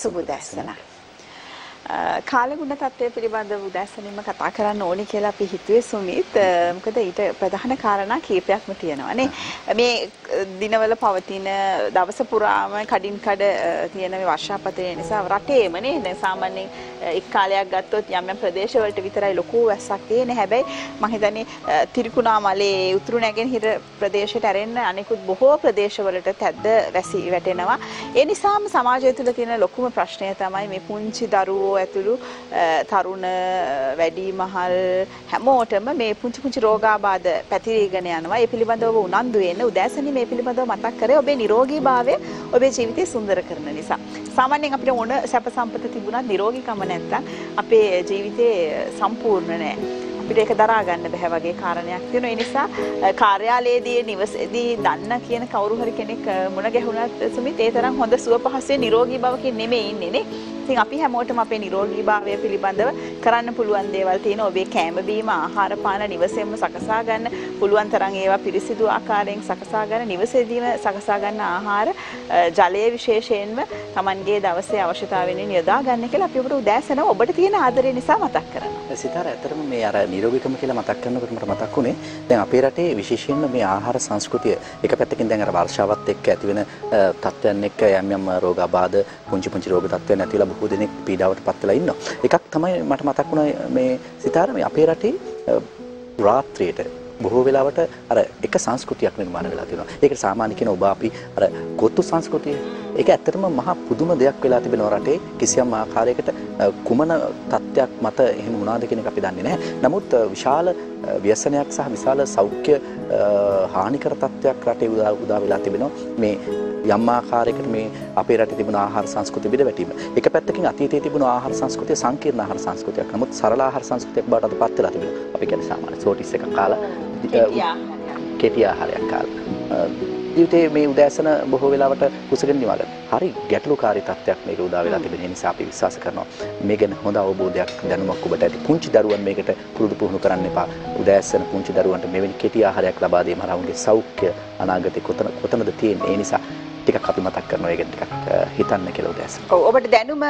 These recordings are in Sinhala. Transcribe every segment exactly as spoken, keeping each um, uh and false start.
සුබුදැස්සනක්. කාලගුණ තත්ත්වය පිළිබඳව උදැසනීම කතා කරන්න ඕනේ කියලා අපි හිතුවේ සුමිත්. මොකද ඊට ප්‍රධාන කාරණා කීපයක්ම තියෙනවා නේ. මේ දිනවල පවතින දවස පුරාම කඩින් කඩ තියෙන මේ වර්ෂාපතේ නිසා රටේම නේ සාමාන්‍යයෙන් එක් කාලයක් ගත්තොත් යම් යම් ප්‍රදේශවලට විතරයි ලොකු වැස්සක් තියෙන්නේ. හැබැයි මම හිතන්නේ තිරිකුණාමලේ උතුරු නැගෙනහිර ප්‍රදේශයට ඇරෙන්න අනෙකුත් බොහෝ ප්‍රදේශවලට තැද්ද වැසි වැටෙනවා. ඒ නිසාම සමාජය තුළ තියෙන ලොකුම ප්‍රශ්නය තමයි මේ පුංචි දරුවෝ ඇතුළු තරුණ වැඩිමහල් හැමෝටම මේ පුංචි පුංචි රෝගාබාධ පැතිරීගෙන යනවා. ඒ පිළිබඳව උනන්දු වෙන්න උදෑසනි මේ පිළිබඳව මතක් කරේ ඔබේ නිරෝගීභාවය ඔබේ ජීවිතය සුන්දර කරන නිසා. සාමාන්‍යයෙන් අපිට ඕන සැප සම්පත තිබුණත් නිරෝගීකම නැත්තම් අපේ ජීවිතේ සම්පූර්ණ නැහැ. අපිට ඒක දරා ගන්න බැහැ වගේ කාරණයක් තියෙනවා. ඒ නිසා කාර්යාලයේදී නිවසේදී දන්න කියන කවුරු හරි කෙනෙක් මුණ ගැහුණත් සුමිත් ඒ තරම් හොඳ සුව පහසුවේ නිරෝගී බවකින් නෙමෙයි ඉන්නේ නේ. ඉතින් අපි හැමෝටම අපේ නිරෝගීභාවය පිළිබඳව කරන්න පුළුවන් දේවල් තියෙනවා. ඔබේ කෑම බීම ආහාර පාන නිවසේම සකසා ගන්න පුළුවන් තරම් ඒවා පිරිසිදු ආකාරයෙන් සකසා ගන්න, නිවසේදීම සකසා ගන්න ආහාර, ජලය විශේෂයෙන්ම Tamanගේ දවසේ අවශ්‍යතාවයෙන් යොදා ගන්න කියලා අපි ඔබට උදෑසන ඔබට තියෙන ආදරය නිසා මතක් කරනවා. සිතාර ඇත්තටම මේ අර නිරෝගීකම කියලා මතක් කරනකොට මට මතක් වුණේ දැන් අපේ රටේ විශේෂයෙන්ම මේ ආහාර සංස්කෘතිය එක පැත්තකින් දැන් අර වර්ෂාවත් එක්ක ඇති වෙන තත්ත්වයන් එක්ක යම් යම් රෝගාබාධ පුංචි පුංචි රෝග තත්ත්වයන් ඇතිලා බොහෝ දෙනෙක් පීඩාවට පත් වෙලා ඉන්නවා. එකක් තමයි මට මතක් වුණා මේ සිතාර මේ අපේ රටේ රාත්‍රියට බොහෝ වෙලාවට අර එක සංස්කෘතියක් නිර්මාණය වෙලා තියෙනවා. ඒකට සාමාන්‍ය කියන ඔබ අපි අර කොත්තු සංස්කෘතිය. ඒක ඇත්තටම මහා පුදුම දෙයක් වෙලා තිබෙනවා රටේ කිසියම් ආකාරයකට කුමන තත්ත්වයක් මත එහෙම වුණාද කියන එක අපි දන්නේ නැහැ. නමුත් විශාල ව්‍යසනයක් සහ විශාල සෞඛ්‍ය හානිකර තත්ත්වයක් රටේ උදා වෙලා තිබෙනවා මේ යම් ආකාරයකට මේ අපේ රටේ තිබුණු ආහාර සංස්කෘතිය බිඳ වැටීම. එක පැත්තකින් අතීතයේ තිබුණු ආහාර සංස්කෘතිය සංකීර්ණ ආහාර සංස්කෘතියක්. නමුත් සරල ආහාර සංස්කෘතියක් බවට අද පත් වෙලා තිබෙනවා. අපි කියන්නේ සාමාන්‍ය සෝටිස් එකක් කාලා කෙටි ආහාරයක් කාලා. ජීවිතයේ මේ උදෑසන බොහෝ වෙලාවට කුසගෙන නිවාගන්න. හරි ගැටලුකාරී තත්ත්වයක් මේක උදා වෙලා තිබෙන නිසා අපි විශ්වාස කරනවා මේ ගැන හොඳ අවබෝධයක් දැනුමක් ඔබට ඇති. පුංචි දරුවන් මේකට පුරුදු පුහුණු කරන්න එපා. උදෑසන පුංචි දරුවන්ට මෙවැනි කෙටි ආහාරයක් ලබා දීම හරහාගේ සෞඛ්‍ය අනාගතේ කොතන කොතනද තියෙන්නේ. ඒ නිසා ටිකක් අපි මතක් කරනවා ඒක ටිකක් හිතන්න කියලා උදෑසන. ඔව් ඔබට දැනුම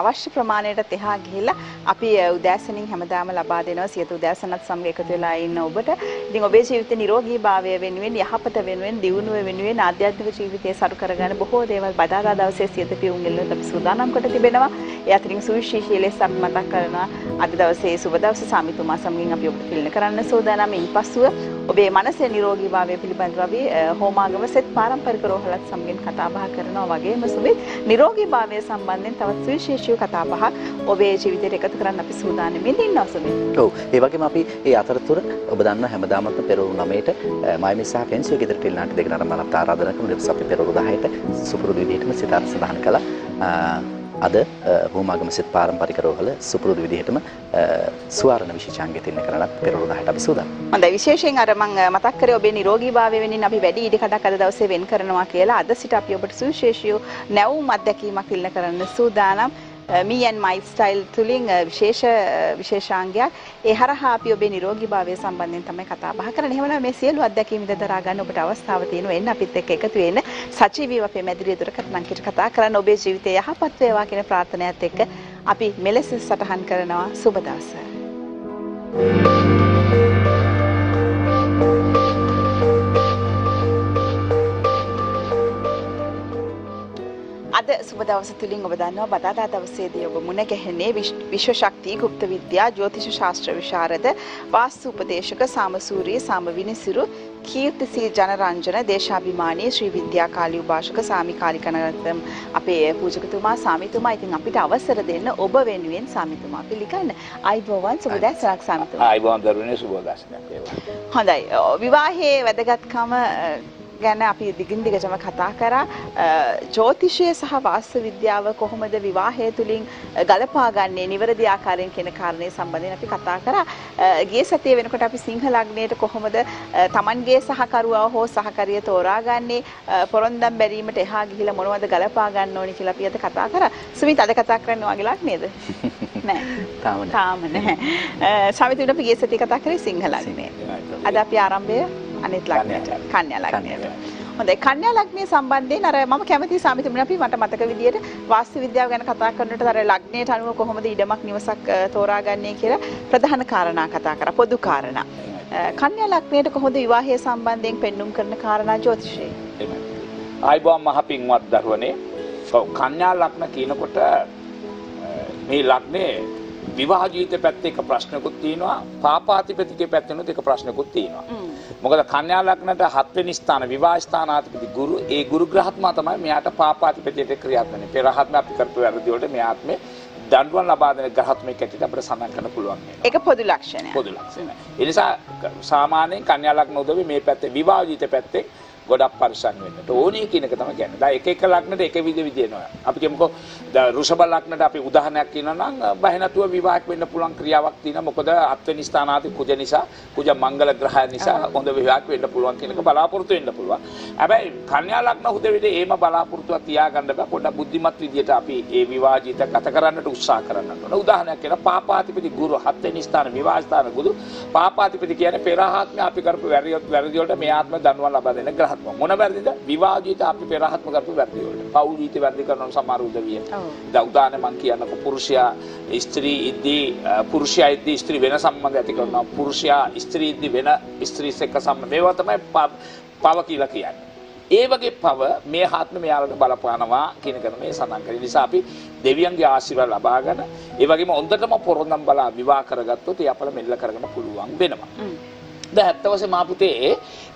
අවශ්‍ය ප්‍රමාණයට එහා ගිහිලා අපි උදෑසනින් හැමදාම ලබා දෙනවා. සියත උදෑසනත් සමග එකතු වෙලා ඉන්න ඔබට. ඉතින් ඔබේ ජීවිතේ නිරෝගීභාවය වෙනුවෙන් යහපත වෙනුවෙන් දියුණුව වෙනුවෙන් ආධ්‍යාත්මික ජීවිතය සරු කරගන්න බොහෝ දේවල් බදාදා දවසේ සියත පියුම් ගෙල්ලුවත් අපි සූදානම් කොට තිබෙනවා. ඒ අතරින් සුවිශේෂී ලෙස අපි මතක් කරනවා අද දවසේ සුබ දවස සාමිතුමා සමගින් අපි ඔබට පිළින කරන්න සූදානම්. ඉන්පසුව ඔබේ මනසේ නිරෝගීභාවය පිළිබඳව අපි හෝමාගම සෙත් පාරම්පරික රෝහලත් සමග කතාබහ කරනවා. වගේම සුමිත් නිරෝගීභාවය සම්බන්ධයෙන් තවත් සුවිශේෂී කතා බහක් ඔබේ ජීවිතයට එකතු කරන්න අපි සූදානම් වෙමින් සුමිත්. ඔව් ඒ වගේම අපි ඒ අතරතුර ඔබ දන්න හැමදාමත් පෙරවරු නවයට මයිමි සහ ෆෙන්සිය ගෙදරට ඉල්ලන්නට දෙක නරඹලත් ආරාධනා කරන නිසා අපි පෙරවරු දහයට සුපුරුදු විදිහටම සිතාර සදාහන් කළා. අද හෝමාගම සිත පාරම්පරික රෝහල සුපුරුදු විදිහටම ස්වාරණ විශේෂාංගය තින්න කරලත් පෙරවරු දහයට අපි සූදානම්. හොඳයි. විශේෂයෙන් අර මම මතක් කරේ ඔබේ නිරෝගීභාවය වෙනින් අපි වැඩි ඉඩ කඩක් අද දවසේ වෙන් කරනවා කියලා. අද සිට අපි ඔබට සුවිශේෂී නැවුම් අත්දැකීමක් ඉල්ල කරන්න සූදානම්. Me and my style තුලින් විශේෂ විශේෂාංගයක් ඒ හරහා අපි ඔබේ නිරෝගීභාවය සම්බන්ධයෙන් තමයි කතා බහ කරන්නේ. එහෙමනම් මේ සියලු අත්දැකීම් ඉද දරා ගන්න ඔබට අවස්ථාව තියෙනවා. එන්න අපිත් එක්ක එකතු වෙන්න සජීවීව අපේ මැදිරිය දුරකථන අංකයට කතා කරන්න. ඔබේ ජීවිතය යහපත් වේවා කියන ප්‍රාර්ථනාවත් එක්ක අපි මෙලෙස සටහන් කරනවා සුබ දවස. අද සුබ දවස තුලින් ඔබ දන්නවා බදාදා දවසේදී ඔබ මුණ ගැහෙන්නේ විශ්ව ශක්තිය ගුප්ත විද්‍යා ජ්‍යොතිෂ ශාස්ත්‍ර විශාරද වාස්තු උපදේශක සාමසූරිය සාමවිනිසිරු කීර්තිසී ජනරංජන දේශාභිමානී ශ්‍රී විද්‍යාකාලී උපාසක සාමිකාලිකනරත්නම් අපේ පූජකතුමා සාමිතුමා. ඉතින් අපිට අවසර දෙන්න ඔබ වෙනුවෙන් සාමිතුමා පිළිගන්න. අයිබෝවන් සුබ දවසක් සාමිතුමා. අයිබෝවන් දරුවනේ සුබ දවසක් වේවා. හොඳයි. විවාහයේ වැදගත්කම ගැන අපි දිගින් දිගටම කතා කරා. ජ්‍යොතිෂය සහ වාස්තු විද්‍යාව කොහොමද විවාහය තුලින් ගලපා ගන්නේ නිවැරදි ආකාරයෙන් කියන කාරණේ සම්බන්ධයෙන් අපි කතා කරා. ගිය සතිය වෙනකොට අපි සිංහ ලග්නයට කොහොමද Tamanගේ සහකරුවා හෝ සහකරිය තෝරාගන්නේ, පොරොන්දම් බැරීමට එහා ගිහිලා මොනවද ගලපා ගන්න ඕනි කියලා අපි අද කතා කරා. සුමිත් අද කතා කරන්න වගේ ලක් නේද? නෑ. තාම නෑ. තාම නෑ. සමිතුන්ට අපි ගිය සතිය කතා කරේ සිංහ ලග්නය. අද අපි ආරම්භය අනිත් ලග්නයට, කන්‍යා ලග්නයට. හොඳයි කන්‍යා ලග්නයේ සම්බන්ධයෙන් අර මම කැමති සාමිතුමනි අපි මට මතක විදියට වාස්තු විද්‍යාව ගැන කතා කරනකොට අර ලග්නයට අනුව කොහොමද ඉඩමක් නිවසක් තෝරාගන්නේ කියලා ප්‍රධාන කාරණා කතා කරා පොදු කාරණා. කන්‍යා ලග්නයට කොහොමද විවාහය සම්බන්ධයෙන් පෙන්눔 කරන කාරණා ජ්‍යොතිෂයේ. ආයිබෝම් මහපින්වත් දරුවනේ. ඔව් කන්‍යා ලග්න කියනකොට මේ ලග්නේ විවාහ ජීවිතේ පැත්තේ එක ප්‍රශ්නකුත් තියෙනවා පාපාතිපතිකේ පැත්තෙනුත් එක ප්‍රශ්නකුත් තියෙනවා මොකද කන්‍යා ලග්නට හත් වෙනි ස්ථාන විවාහ ස්ථානාතිපති ගුරු ඒ ගුරු ග්‍රහත්මා තමයි මෙයාට පාපාතිපතියට ක්‍රියාත්මක වෙන්නේ පෙර ආත්ම අපි කරපු වැඩි වලට මේ ආත්මේ දඬුවම් ලබා දෙන ග්‍රහත්මයක ඇටියට අපිට සඳහන් කරන්න පුළුවන් ඒක පොදු ලක්ෂණය පොදු ලක්ෂණය ඒ නිසා සාමාන්‍යයෙන් කන්‍යා ලග්න උදවි මේ පැත්තේ විවාහ ජීවිතේ පැත්තේ ගොඩක් පරිසම් වෙන්නට ඕනේ කියන එක තමයි කියන්නේ. දැන් එක එක ලග්නට එක විදිහ විදිනවා. අපි කියමුකෝ ඍෂභ ලග්නට අපි උදාහරණයක් කියනවා නම් බය නැතුව විවාහයක් වෙන්න පුළුවන් ක්‍රියාවක් තියෙනවා. මොකද අත්වෙනි ස්ථානාදී කුජ නිසා, කුජ මංගල ග්‍රහය නිසා හොඳ විවාහයක් වෙන්න පුළුවන් කියන එක බලාපොරොත්තු වෙන්න පුළුවන්. හැබැයි කන්‍යා ලග්න උදවිට එහෙම බලාපොරොත්තුව තියාගන්න බෑ. පොඩ්ඩක් බුද්ධිමත් විදියට අපි ඒ විවාහ ජීවිත ගත කරන්නට උත්සාහ කරන්න ඕන. උදාහරණයක් කියලා පාපාතිපති ගුරු හත්වෙනි ස්ථාන විවාහ ස්ථාන ගුරු පාපාතිපති කියන්නේ පෙර ආත්මේ අපි කරපු වැරදි වලට මේ ආත්ම දනුවන් ලබා දෙන ග්‍රහ මොන වැරදිද විවාහ ජීවිත අපි පෙරහත්ම කරපු වැරදි වලට පෞල් ජීවිත වැරදි කරන සමහර උදවිය. දැන් උදාහරණ මම කියන්නකො පුරුෂයා ස්ත්‍රී ඉද්දී පුරුෂයා ඉද්දී ස්ත්‍රී වෙන සම්බන්ධ ඇති කරනවා. පුරුෂයා ස්ත්‍රී ඉද්දී වෙන ස්ත්‍රීස් එක්ක සම්බන්ධ මේවා තමයි පව කියලා කියන්නේ. ඒ වගේ පව මේ ආත්ම මෙයාලට බලපානවා කියන එක තමයි සඳහන් කරන්නේ. නිසා අපි දෙවියන්ගේ ආශිර්වාද ලබාගෙන ඒ වගේම හොඳටම පොරොන්දම් බලා විවාහ කරගත්තොත් ඒ අපල මෙල්ල කරගෙන පුළුවන් වෙනවා. දැන් හත්වසේ මාපුතේ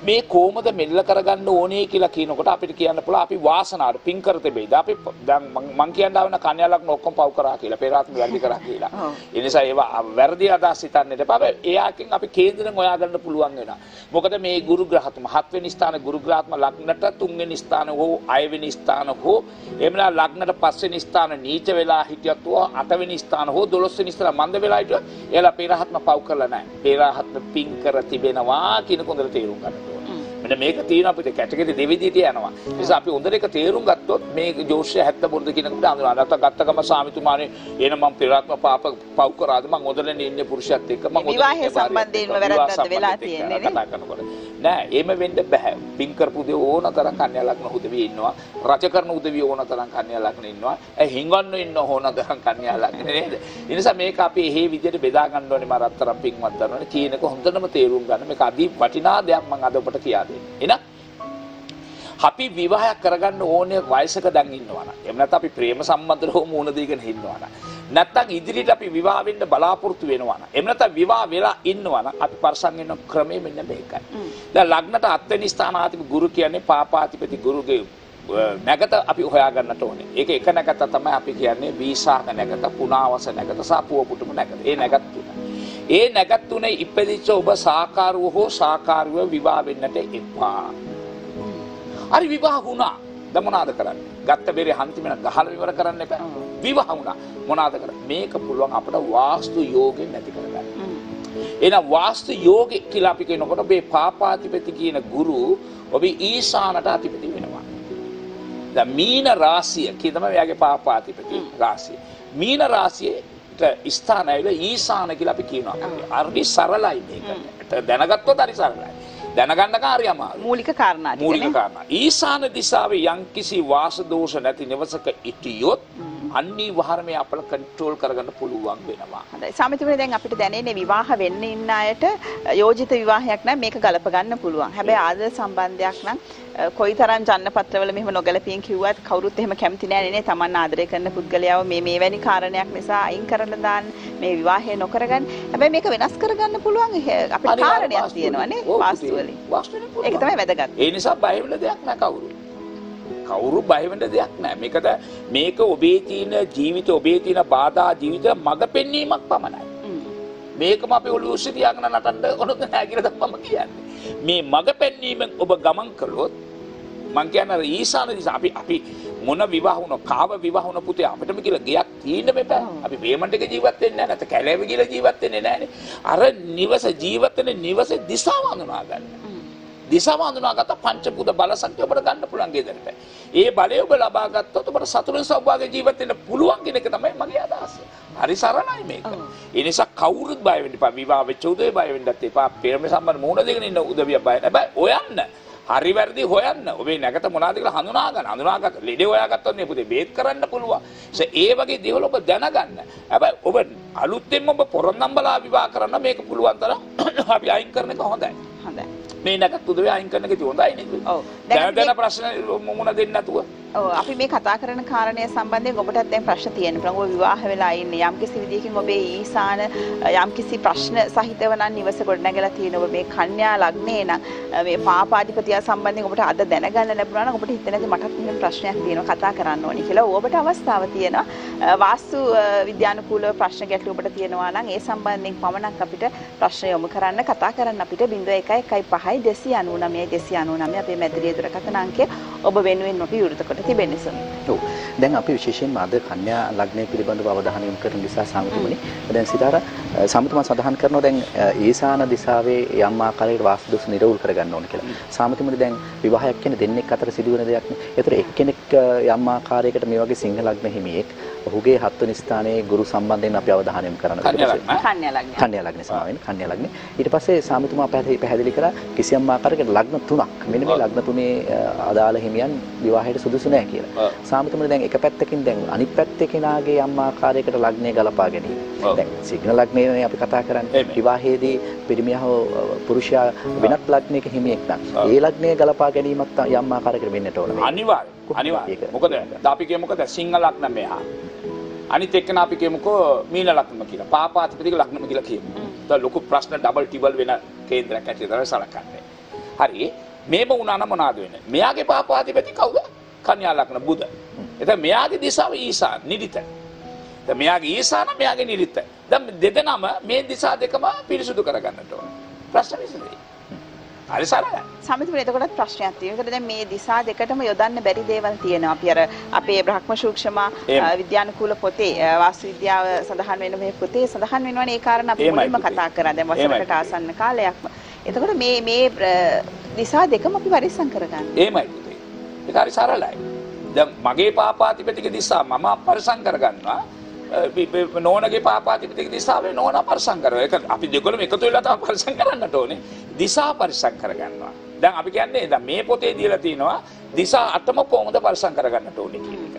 මේ කොහොමද මෙල්ල කරගන්න ඕනේ කියලා කියනකොට අපිට කියන්න පුළුවන් අපි වාසනාවට පින් කර තිබෙයිද අපි දැන් මම කියන්න ආවන කන්‍යා ලග්න ඔක්කොම පව් කරා කියලා පෙරාත්ම වැරදි කරා කියලා. ඒ නිසා ඒවා වැරදි අදහස් හිතන්න එපා. එයාකින් අපි කේන්දරෙන් හොයා ගන්න පුළුවන් වෙනවා. මොකද මේ ගුරු ග්‍රහත්ම හත් වෙනි ස්ථාන ගුරු ග්‍රහත්ම ලග්නට තුන් වෙනි ස්ථාන හෝ හය වෙනි ස්ථාන හෝ එමලා ලග්නට පහ වෙනි ස්ථාන නීච වෙලා හිටියත් හෝ අට වෙනි ස්ථාන හෝ දොළොස් වෙනි ස්ථාන මන්ද වෙලා හිටියත් එයාලා පෙරාත්ම පව් කරලා නැහැ. පෙරාත්ම පින් කර වෙනවා කියන කොන්දර තේරුම් ගන්න ඕනේ. මෙන්න මේක තියෙන අපිට කැටගරි දෙවිදිහට යනවා. ඒ නිසා අපි හොඳට ඒක තේරුම් ගත්තොත් මේ ජෝෂ්‍ය හැත්ත බොරුද කියන කොට අඳුනා ගන්න. ගත්ත ගම සාමිතුමානේ එන මම පෙරාත්ම පාප පව් කරාද මම හොඳලෙන් ඉන්නේ පුරුෂයත් එක්ක මම විවාහය සම්බන්ධයෙන්ම වැරද්දක් වෙලා තියෙන්නේ නේ. නෑ එහෙම වෙන්න බෑ. පින් කරපු දේ ඕන තරම් කන්‍යා ලග්න උදවිය ඉන්නවා. රජ කරන උදවිය ඕන තරම් කන්‍යා ලග්න ඉන්නවා. ඒ හිඟන්න ඉන්න ඕන තරම් කන්‍යා ලග්න නේද? ඒ නිසා මේක අපි එහෙ විදිහට බෙදා ගන්න ඕනේ මම අතරම් පින්වත් කරනවානේ කියන එක හොඳටම තේරුම් ගන්න. මේක අදී වටිනා දෙයක් මම අද ඔබට කියන්නේ. එන අපි විවාහයක් කරගන්න ඕනේ වයසක දැන් ඉන්නවා නම් එහෙම නැත්නම් අපි ප්‍රේම සම්බන්ධ හෝ මූණ දීගෙන ඉන්නවා නම් නැත්නම් ඉදිරියට අපි විවාහ වෙන්න බලාපොරොත්තු වෙනවා නම් එහෙම නැත්නම් විවාහ වෙලා ඉන්නවා නම් අපි පරසම් වෙන ක්‍රමය මෙන්න මේකයි. දැන් ලග්නට අත් වෙනි ස්ථානාධිපති ගුරු කියන්නේ පාපාතිපති ගුරුගේ නැගත අපි හොයා ගන්නට ඕනේ. ඒක එක නැගත තමයි අපි කියන්නේ වීසාක නැගත, පුනාවස නැගත, සපුවපුටුම නැගත. ඒ නැගත් තුන. ඒ නැගත් තුනේ ඉපදිච්ච ඔබ සාකාරව හෝ සාකාරව විවාහ වෙන්නට එපා. හරි විවාහ වුණා. දැන් මොනවාද කරන්නේ? ගත්ත බෙරේ හන්තිමන ගහලා විවර කරන්න එපා. විවාහ වුණා. මොනවාද කරන්නේ? මේක පුළුවන් අපිට වාස්තු යෝගෙන් නැති කරගන්න. එහෙනම් වාස්තු යෝගෙ කියලා අපි කියනකොට මේ පාපාතිපති කියන ගුරු ඔබ ඊසානට අධිපති වෙනවා. දැන් මීන රාශිය කිය තමයි එයාගේ පාපාතිපති රාශිය. මීන රාශියට ස්ථාන ඇවිල්ලා ඊසාන කියලා අපි කියනවා. හරි සරලයි මේක. දැනගත්තොත් හරි සරලයි. දැනගන්න කාර්යය අමාරු. මූලික කාරණා ටික. මූලික කාරණා. ඊසාන දිශාවේ යම්කිසි වාස දෝෂ නැති නිවසක ඉතියොත් අනිවාර්යයෙන්ම අපල කන්ට්‍රෝල් කරගන්න පුළුවන් වෙනවා. හොඳයි. සමිතිනේ දැන් අපිට දැනෙන්නේ විවාහ වෙන්න ඉන්න අයට යෝජිත විවාහයක් නම් මේක ගලප ගන්න පුළුවන්. හැබැයි ආදර සම්බන්ධයක් නම් කොයිතරම් ජන්නපත්‍රවල මෙහෙම නොගැලපියන් කිව්වත් කවුරුත් එහෙම කැමති නෑ නේ තමන් ආදරය කරන පුද්ගලයාව මේ මේ වැනි කාරණයක් නිසා අයින් කරලා දාන්න මේ විවාහය නොකරගන්න. හැබැයි මේක වෙනස් කරගන්න පුළුවන් අපේ කාරණයක් තියෙනවා නේ වාස්තු වලින්. වාස්තු වලින් පුළුවන්. ඒක තමයි වැදගත්. ඒ නිසා බය වෙන්න දෙයක් නෑ කවුරුත්. කවුරු බය වෙන්න දෙයක් නෑ. මේකද මේක ඔබේ තියෙන ජීවිත ඔබේ තියෙන බාධා ජීවිත මඟ පෙන්වීමක් පමණයි. මේකම අපි ඔළුව උස්සේ තියාගෙන නටන්න ඕනොත් නෑ කියලා තමයි කියන්නේ. මේ මඟ පෙන්වීමෙන් ඔබ ගමන් කළොත් මං කියන්නේ අර ඊසාන දිසා අපි අපි මොන විවාහ වුණා කාව විවාහ වුණ පුතේ අපිටම කියලා ගයක් තියෙන්න බෑ. අපි පේමන්ට් එක ජීවත් වෙන්නේ නැහැ. නැත්නම් කැලෑවේ කියලා ජීවත් වෙන්නේ නැහැ. අර නිවස ජීවිතේ නිවසේ දිශාව හඳුනා ගන්න. දිශාව හඳුනාගත්ත පංචබුද බල ශක්තිය ඔබට ගන්න පුළුවන් ගෙදරට. ඒ බලය ඔබ ලබා ගත්තොත් ඔබට සතුටින් සෞභාග්‍ය ජීවත් වෙන්න පුළුවන් කියන එක තමයි මගේ අදහස. හරි සරණයි මේක. ඒ නිසා කවුරුත් බය වෙන්න එපා. විවාහ වෙච්ච උදේ බය වෙන්නත් එපා. පෙරම සම්බන්ධ මොන දෙකකින් ඉන්න උදවිය බය නැහැ. බය ඔයන්න හරි වැරදි හොයන්න. ඔබේ නැකත මොනවාද කියලා හඳුනා ගන්න. හඳුනා ගන්න. ලෙඩේ හොයාගත්තොත් මේ පුතේ බේත් කරන්න පුළුවන්. ඒ වගේ දේවල් ඔබ දැනගන්න. හැබැයි ඔබ අලුත්ෙන්ම ඔබ පොරොන්දම් බලා විවාහ කරන්න මේක පුළුවන් තරම් අපි අයින් කරන එක හොඳයි. හොඳයි. මේ නැකත් උදේ අයින් කරන එක හොඳයි නේද? ඔව්. දැන් දැන ප්‍රශ්න මොමුණ දෙන්නේ නැතුව. ඔව් අපි මේ කතා කරන කාරණය සම්බන්ධයෙන් ඔබටත් දැන් ප්‍රශ්න තියෙන. ප්‍රංගෝ විවාහ වෙලා ඉන්නේ යම්කිසි විදියකින් ඔබේ ඊසාන යම්කිසි ප්‍රශ්න සහිතව නම් නිවස ගොඩනැගලා තියෙන ඔබ මේ කන්‍යා ලග්නේ නම් මේ පාපාධිපතිය සම්බන්ධයෙන් ඔබට අද දැනගන්න ලැබුණා නම් ඔබට හිතෙනද මටත් මෙන්න ප්‍රශ්නයක් තියෙනවා කතා කරන්න ඕනේ කියලා. ඔබට අවස්ථාව තියෙනවා වාස්තු විද්‍යානුකූලව ප්‍රශ්න ගැටළු ඔබට තියෙනවා නම් ඒ සම්බන්ධයෙන් පමණක් අපිට ප්‍රශ්න යොමු කරන්න කතා කරන්න අපිට ෂූන්‍ය එකයි එකයි පහයි දෙසිය අනූනමයයි දෙසිය අනූනමය අපේ මැදිරිය දුරකථන අංකය ඔබ වෙනුවෙන් ඔබ විවෘත කොට තිබෙන්නේ සමහරවිට. ඔව්. දැන් අපි විශේෂයෙන්ම අද කන්‍යා ලග්නය පිළිබඳව අවධානය යොමු කරන නිසා සාමිතුමනි දැන් සිතාර සාමිතුමා සඳහන් කරනවා දැන් ඊසාන දිශාවේ යම් ආකාරයකට වාස්තු දෝෂ නිරවුල් කරගන්න ඕන කියලා. සාමිතුමනි දැන් විවාහයක් කියන්නේ දෙන්නෙක් අතර සිදුවන දෙයක් නේ. ඒතර එක්කෙනෙක් යම් ආකාරයකට මේ වගේ සිංහ ලග්න හිමියෙක් ඔහුගේ හත් වෙනි ස්ථානයේ ගුරු සම්බන්ධයෙන් අපි අවධානය යොමු කරන්න ඕනේ. කන්‍යා ලග්නය. කන්‍යා ලග්නය සමාවෙන්න කන්‍යා ලග්නය. ඊට පස්සේ සාමිතුමා පැහැදිලි කරා කිසියම් ආකාරයකට ලග්න තුනක්. මෙන්න මේ ලග්න තුනේ අදාළ හිමියන් විවාහයට සුදුසු නැහැ කියලා. සාමිතුමනි දැන් එක පැත්තකින් දැන් අනිත් පැත්තේ කෙනාගේ යම් ආකාරයකට ලග්නය ගලපා ගැනීම. දැන් සිංහ ලග්නයනේ අපි කතා කරන්නේ. විවාහයේදී පිරිමියා හෝ පුරුෂයා වෙනත් ලග්නයක හිමියෙක් නම් ඒ ලග්නය ගලපා ගැනීමක් යම් ආකාරයකට වෙන්නට ඕන. අනිවාර්යයි. අනිවාර්යයි. මොකද අපි කිය මොකද සිංහ ලග්න මෙහා. අනිත් එක්කන අපි කියමුකෝ මීන ලග්නම කියලා. පාපාතිපතික ලග්නම කියලා කියමු. ඒක ලොකු ප්‍රශ්න ඩබල් ටිබල් වෙන කේන්ද්‍රයක් ඇටියට තමයි සලකන්නේ. හරි. මේම වුණා නම් මොනවාද වෙන්නේ? මෙයාගේ පාපාතිපති කවුද? කන්‍යා ලග්න බුද. එතන මෙයාගේ දිශාව ඊසාන නිරිත. දැන් මෙයාගේ ඊසාන මෙයාගේ නිරිත. දැන් දෙදෙනාම මේ දිශා දෙකම පිරිසුදු කරගන්නට ඕන. ප්‍රශ්න විසඳෙයි. හරි සරලයි. සමිතුමනි එතකොටත් ප්‍රශ්නයක් තියෙනවා. ඒකට දැන් මේ දිසා දෙකටම යොදන්න බැරි දේවල් තියෙනවා. අපි අර අපේ බ්‍රහ්ම සූක්ෂම විද්‍යානුකූල පොතේ වාස්තු විද්‍යාව සඳහන් වෙන මේ පොතේ සඳහන් වෙනවනේ ඒ කාරණා අපි මුලින්ම කතා කරා. දැන් වසරකට ආසන්න කාලයක්ම. එතකොට මේ මේ දිසා දෙකම අපි පරිස්සම් කරගන්න. එහෙමයි පුතේ. ඒක හරි සරලයි. දැන් මගේ පාපාතිපතික දිසා මම පරිස්සම් කරගන්නවා. නෝනගේ පාපාතිපතික දිසාවේ නෝනා පරිසම් කරනවා. ඒක අපි දෙකොල්ලම එකතු වෙලා තමයි පරිසම් කරන්නට ඕනේ. දිසා පරිසම් කරගන්නවා. දැන් අපි කියන්නේ දැන් මේ පොතේ දීලා තිනවා දිසා අතම කොහොමද පරිසම් කරගන්නට ඕනේ කියන එක.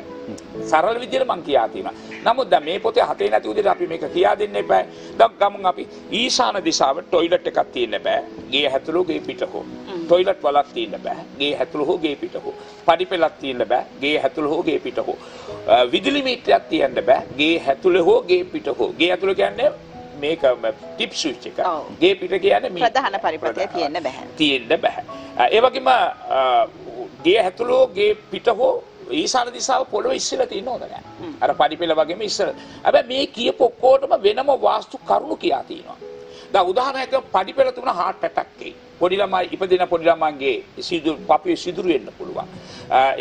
සරල විදිහට මම කියා තිනවා. නමුත් දැන් මේ පොතේ හතේ නැති උදේට අපි මේක කියා දෙන්න එපා. දැන් ගමන් අපි ඊශාන දිසාව টয়ලට් එකක් තියෙන්න බෑ. ගේ හැතුළු ගේ පිටකෝ. টয়ලට් වලක් තියෙන්න බෑ. ගේ හැතුළු හෝ ගේ පිටකෝ. පඩිපෙළක් තියෙන්න බෑ. ගේ හැතුළු හෝ ගේ පිටකෝ. විදුලි මීටරයක් තියන්න බෑ. ගේ ඇතුළේ හෝ ගේ පිට හෝ. ගේ ඇතුළේ කියන්නේ මේක ටිප් ස්විච් එක. ගේ පිට කියන්නේ මේ ප්‍රධාන පරිපථය තියෙන්න බෑ. තියෙන්න බෑ. ඒ වගේම ගේ ඇතුළේ ගේ පිට හෝ ඊසාන දිශාව පොළොවේ ඉස්සෙලා තියෙන්න ඕන නැහැ. අර පරිපෙළ වගේම ඉස්සෙලා. හැබැයි මේ කියපු ඔක්කොටම වෙනම වාස්තු කරුණු කියා තියෙනවා. දැන් උදාහරණයක් පරිපෙළ තුන heart attack එකයි. පොඩි ළමයි ඉපදෙන පොඩි ළමන්ගේ සිදුරු පපුවේ සිදුරු වෙන්න පුළුවන්.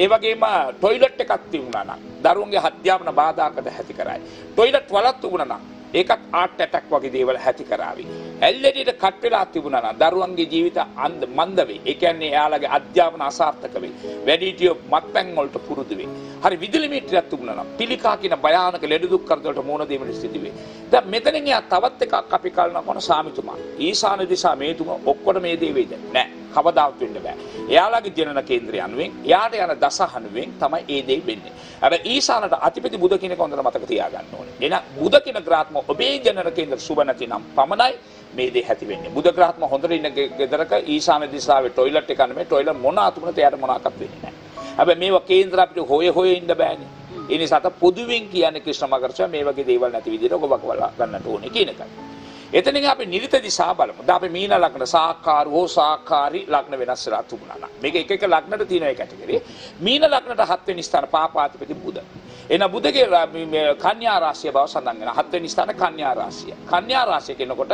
ඒ වගේම টয়ලට් එකක් තිබුණා නම් දරුවන්ගේ අධ්‍යාපන බාධාකට ඇති කරයි. টয়ලට් වලක් තිබුණා නම් ඒකත් heart attack වගේ දේවල් ඇති කරાવી. ඇල්ලෙඩියට කට වෙලා තිබුණා නම් දරුවන්ගේ ජීවිත අන්ද මන්ද වෙයි. ඒ කියන්නේ එයාලගේ අධ්‍යාපන අසාර්ථක වෙයි. වැඩිහිටියෝ මත්පැන් වලට පුරුදු වෙයි. හරි විදුලි මීටරයක් තිබුණා නම් පිළිකා කියන භයානක ලෙඩ දුක් කරදරට මුහුණ දීමට සිදු වෙයි. දැන් මෙතනින් එයා තවත් එකක් අපි කල්පනා කරන සාමිතුමා. ඊසාන දිශා මේ තුන ඔක්කොට මේ දේ වෙයිද? නෑ. කවදාවත් වෙන්න බෑ. එයාලගේ ජනන කේන්ද්‍රය අනුවෙන් එයාට යන දස අනුවෙන් තමයි ඒ දේ වෙන්නේ. හැබැයි ඊසානට අතිපති බුද කියන එක හොඳට මතක තියාගන්න ඕනේ. එහෙනම් බුද කියන ග්‍රහත්ම ඔබේ ජනන කේන්ද්‍ර සුබ නැතිනම් පමණයි මේ දේ ඇති වෙන්නේ. බුද ග්‍රහත්ම හොඳට ඉන්න ගෙදරක ඊසාන දිශාවේ টয়ලට් එක අනුව මේ টয়ලට් මොන අතුමනට එයාට මොනවාක්වත් වෙන්නේ නැහැ. හැබැයි මේවා කේන්ද්‍ර අපිට හොය හොය ඉන්න බෑනේ. ඒ නිසාත පොදුවෙන් කියන්නේ ක්‍රිෂ්ණමගර්ෂා මේ වගේ දේවල් නැති විදිහට ඔබ බකවලා ගන්නට ඕනේ කියන එකයි. එතනින් අපි නිරිත දිශා බලමු. දැන් අපි මීන ලග්න සාකාර හෝ සාකාරී ලග්න වෙනස් වෙලා තිබුණා නම් මේක එක එක ලග්නට තියෙන ඒ කැටගරිය. මීන ලග්නට හත් වෙනි ස්ථාන පාපාතිපති බුද. එන බුදගේ කන්‍යා රාශිය බව සඳහන් වෙනවා. හත් වෙනි ස්ථාන කන්‍යා රාශිය. කන්‍යා රාශිය කියනකොට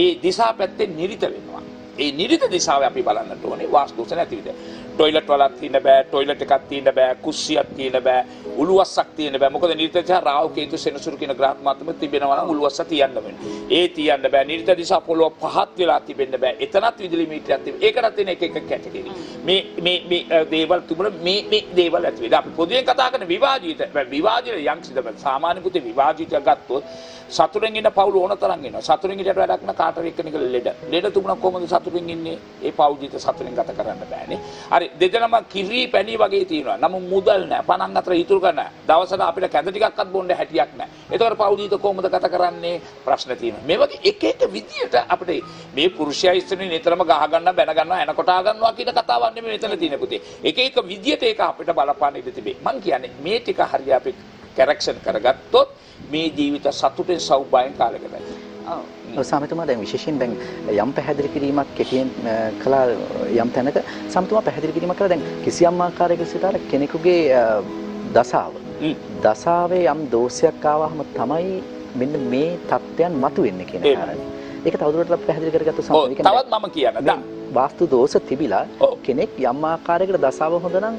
ඒ දිශා පැත්තේ නිරිත වෙනවා. ඒ නිරිත දිශාවේ අපි බලන්නට ඕනේ වාස්තු දෝෂ නැති විදිහ. ටොයිලට් වලක් තියෙන්න බෑ, ටොයිලට් එකක් තියෙන්න බෑ, කුස්සියක් තියෙන්න බෑ, උළුවස්සක් තියෙන්න බෑ. මොකද නිර්ධය දිශා රාහු කේතු සෙනසුරු කියන ග්‍රහ මාත්‍රම තිබෙනවා නම් උළුවස්ස තියන්න වෙනවා. ඒ තියන්න බෑ. නිර්ධය දිශා පොළොව පහත් වෙලා තිබෙන්න බෑ. එතනත් විදුලි මීටරයක් තිබෙන. ඒකටත් තියෙන එක එක කැටගරි. මේ මේ මේ දේවල් තුමල මේ මේ දේවල් ඇති වෙලා අපි පොදුවෙන් කතා කරන විවාදිත විවාදිත යම්කිසි දෙයක් සාමාන්‍ය පුතේ විවාදිතයක් ගත්තොත් සතුරෙන් ඉන්න පවුල ඕන තරම් වෙනවා. සතුරෙන් ඉඳලා වැඩක් නැ කාටර එක්කෙනෙක් ලෙඩ. ලෙඩ තුමන කොහොමද සතුරෙන් ඉන්නේ? ඒ පවුජිත සතුරෙන් ගත කරන්න බෑනේ. හරි දෙදෙනාම කිරි පැණි වගේ තියෙනවා. නමුත් මුදල් නැහැ. පණන් අතර ඉතුරු කරන්නේ නැහැ. දවසට අපිට කැඳ ටිකක්වත් බොන්න හැටියක් නැහැ. ඒතකොට පවුජිත කොහොමද ගත කරන්නේ? ප්‍රශ්න තියෙනවා. මේ වගේ එක එක විදියට අපිට මේ පුරුෂයා ඉස්සරහින් නිතරම ගහ ගන්න බැන ගන්නවා එනකොටා ගන්නවා කියන කතාවක් නෙමෙයි මෙතන තියෙන පුතේ. එක එක විදියට ඒක අපිට බලපාන ඉඩ තිබේ. මං කියන්නේ මේ ටික හරිය අපි කැරක්ෂන් කරගත්තොත් මේ ජීවිත සතුටෙන් සෞභාගයෙන් කාලයකට ඇති. ඔව්. සමතුමා දැන් විශේෂයෙන් දැන් යම් පැහැදිලි කිරීමක් කෙටියෙන් කළා යම් තැනක සමතුමා පැහැදිලි කිරීමක් කළා. දැන් කිසියම් ආකාරයක සිතාර කෙනෙකුගේ දසාව. දසාවේ යම් දෝෂයක් ආවහම තමයි මෙන්න මේ තත්ත්වයන් මතුවෙන්නේ කියන කාරණේ. ඒක තවදුරටත් පැහැදිලි කරගත්ත සමතුමා. තවත් මම කියන්න. වාස්තු දෝෂ තිබිලා කෙනෙක් යම් ආකාරයකට දසාව හොඳ නම්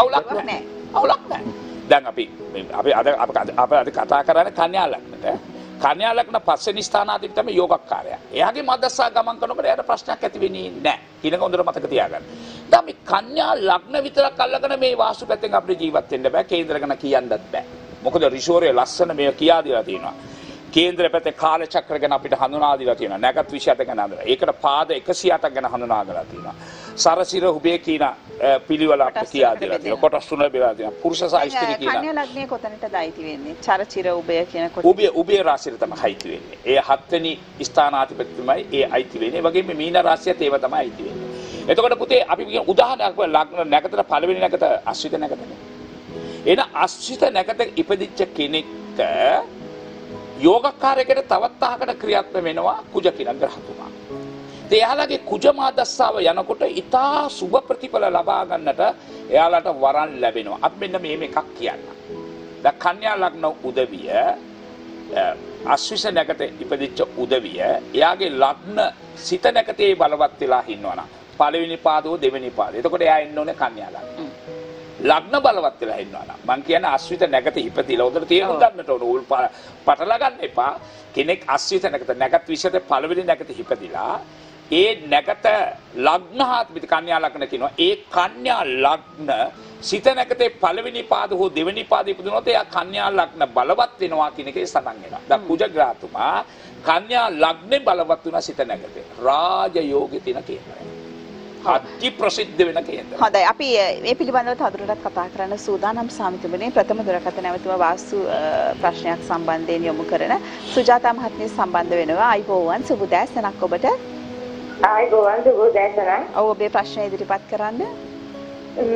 අවුලක් නැහැ. අවුලක් නැහැ. දැන් අපි අපි අද අප අද කතා කරන්නේ කන්‍යා ලග්නට. කන්‍යා ලග්න පස්වෙනි ස්ථානාධිපති තමයි යෝගක්කාරයා. එයාගේ මදස්සා ගමන් කරනකොට එයාට ප්‍රශ්නයක් ඇති වෙන්නේ නැහැ. ඊළඟ හොඳට මතක තියාගන්න. දැන් මේ කන්‍යා ලග්න විතරක් අල්ලගෙන මේ වාස්තු පැත්තෙන් අපිට ජීවත් වෙන්න බෑ. කේන්දරගෙන කියන්නත් බෑ. මොකද රිෂෝරේ ලස්සන මේ කියා දීලා තියෙනවා. කේන්දර පැත්තේ කාල චක්‍ර ගැන අපිට හඳුනා දීලා තියෙනවා. නැගත් විශයත ගැන හඳුනා. ඒකට පාද එකසිය අටක් ගැන හඳුනා ගලා තියෙනවා. සරසිර හුබේ කියන පිළිවෙල අපිට කියා දීලා තියෙනවා. කොටස් තුන බෙදලා තියෙනවා. පුරුෂ සහ ස්ත්‍රී කියන කන්‍යා ලග්නයේ කොතනටද අයිති වෙන්නේ? චරචිර උබය කියන කොට. උබය උබය රාශියට තමයි අයිති වෙන්නේ. ඒ හත්වෙනි ස්ථානාධිපති තමයි ඒ අයිති වෙන්නේ. වගේම මීන රාශියට ඒව තමයි අයිති වෙන්නේ. එතකොට පුතේ අපි කියන උදාහරණයක් ලග්න නැකතට පළවෙනි නැකත අශ්විත නැකතනේ. එන අශ්විත නැකතක ඉපදිච්ච කෙනෙක්ට යෝගකාරයකට තවත් අහකට ක්‍රියාත්මක වෙනවා කුජ කියලා ග්‍රහතුමා. එයාලගේ කුජ මාදස්සාව යනකොට ඉතා සුබ ප්‍රතිඵල ලබා ගන්නට එයාලට වරන් ලැබෙනවා. අපි මෙන්න මේම එකක් කියන්න. දැන් කන්‍යා ලග්න උදවිය අශ්විෂ නැකත ඉපදිච්ච උදවිය එයාගේ ලග්න සිත නැකතේ බලවත් වෙලා ඉන්නවනම් පළවෙනි පාදෝ දෙවෙනි පාදේ. එතකොට එයා ඉන්න ඕනේ කන්‍යා ලග්න. ලග්න බලවත් වෙලා ඉන්නවනම් මං කියන්නේ අශ්විත නැකත ඉපදිලා උදට තේරුම් ගන්නට ඕන. උල් පටලා ගන්න එපා. කෙනෙක් අශ්විත නැකත නැකත් විශේෂ පළවෙනි නැකත ඉපදිලා ඒ නැකත ලග්නාත්මික කන්‍යා ලග්න කියනවා. ඒ කන්‍යා ලග්න සිත නැකතේ පළවෙනි පාද හෝ දෙවෙනි පාද ඉපදුනොත් එයා කන්‍යා ලග්න බලවත් වෙනවා කියන එකේ සඳහන් වෙනවා. දැන් කුජ ග්‍රහතුමා කන්‍යා ලග්නේ බලවත් වුණා සිත නැකතේ. රාජයෝගෙ තියෙන කේන්දරය. අති ප්‍රසිද්ධ වෙන කේන්දරය. හොඳයි. අපි මේ පිළිබඳව තවදුරටත් කතා කරන්න සූදානම් සාමිතුමනේ. ප්‍රථම දුරකට නැවතුම වාස්තු ප්‍රශ්නයක් සම්බන්ධයෙන් යොමු කරන සුජාතා මහත්මිය සම්බන්ධ වෙනවා. අයිබෝවන් සුබ දෑසනක් ඔබට. ආයි ගොවන් දුබු දැසනයි. ඔව් ඔබේ ප්‍රශ්නේ ඉදිරිපත් කරන්න.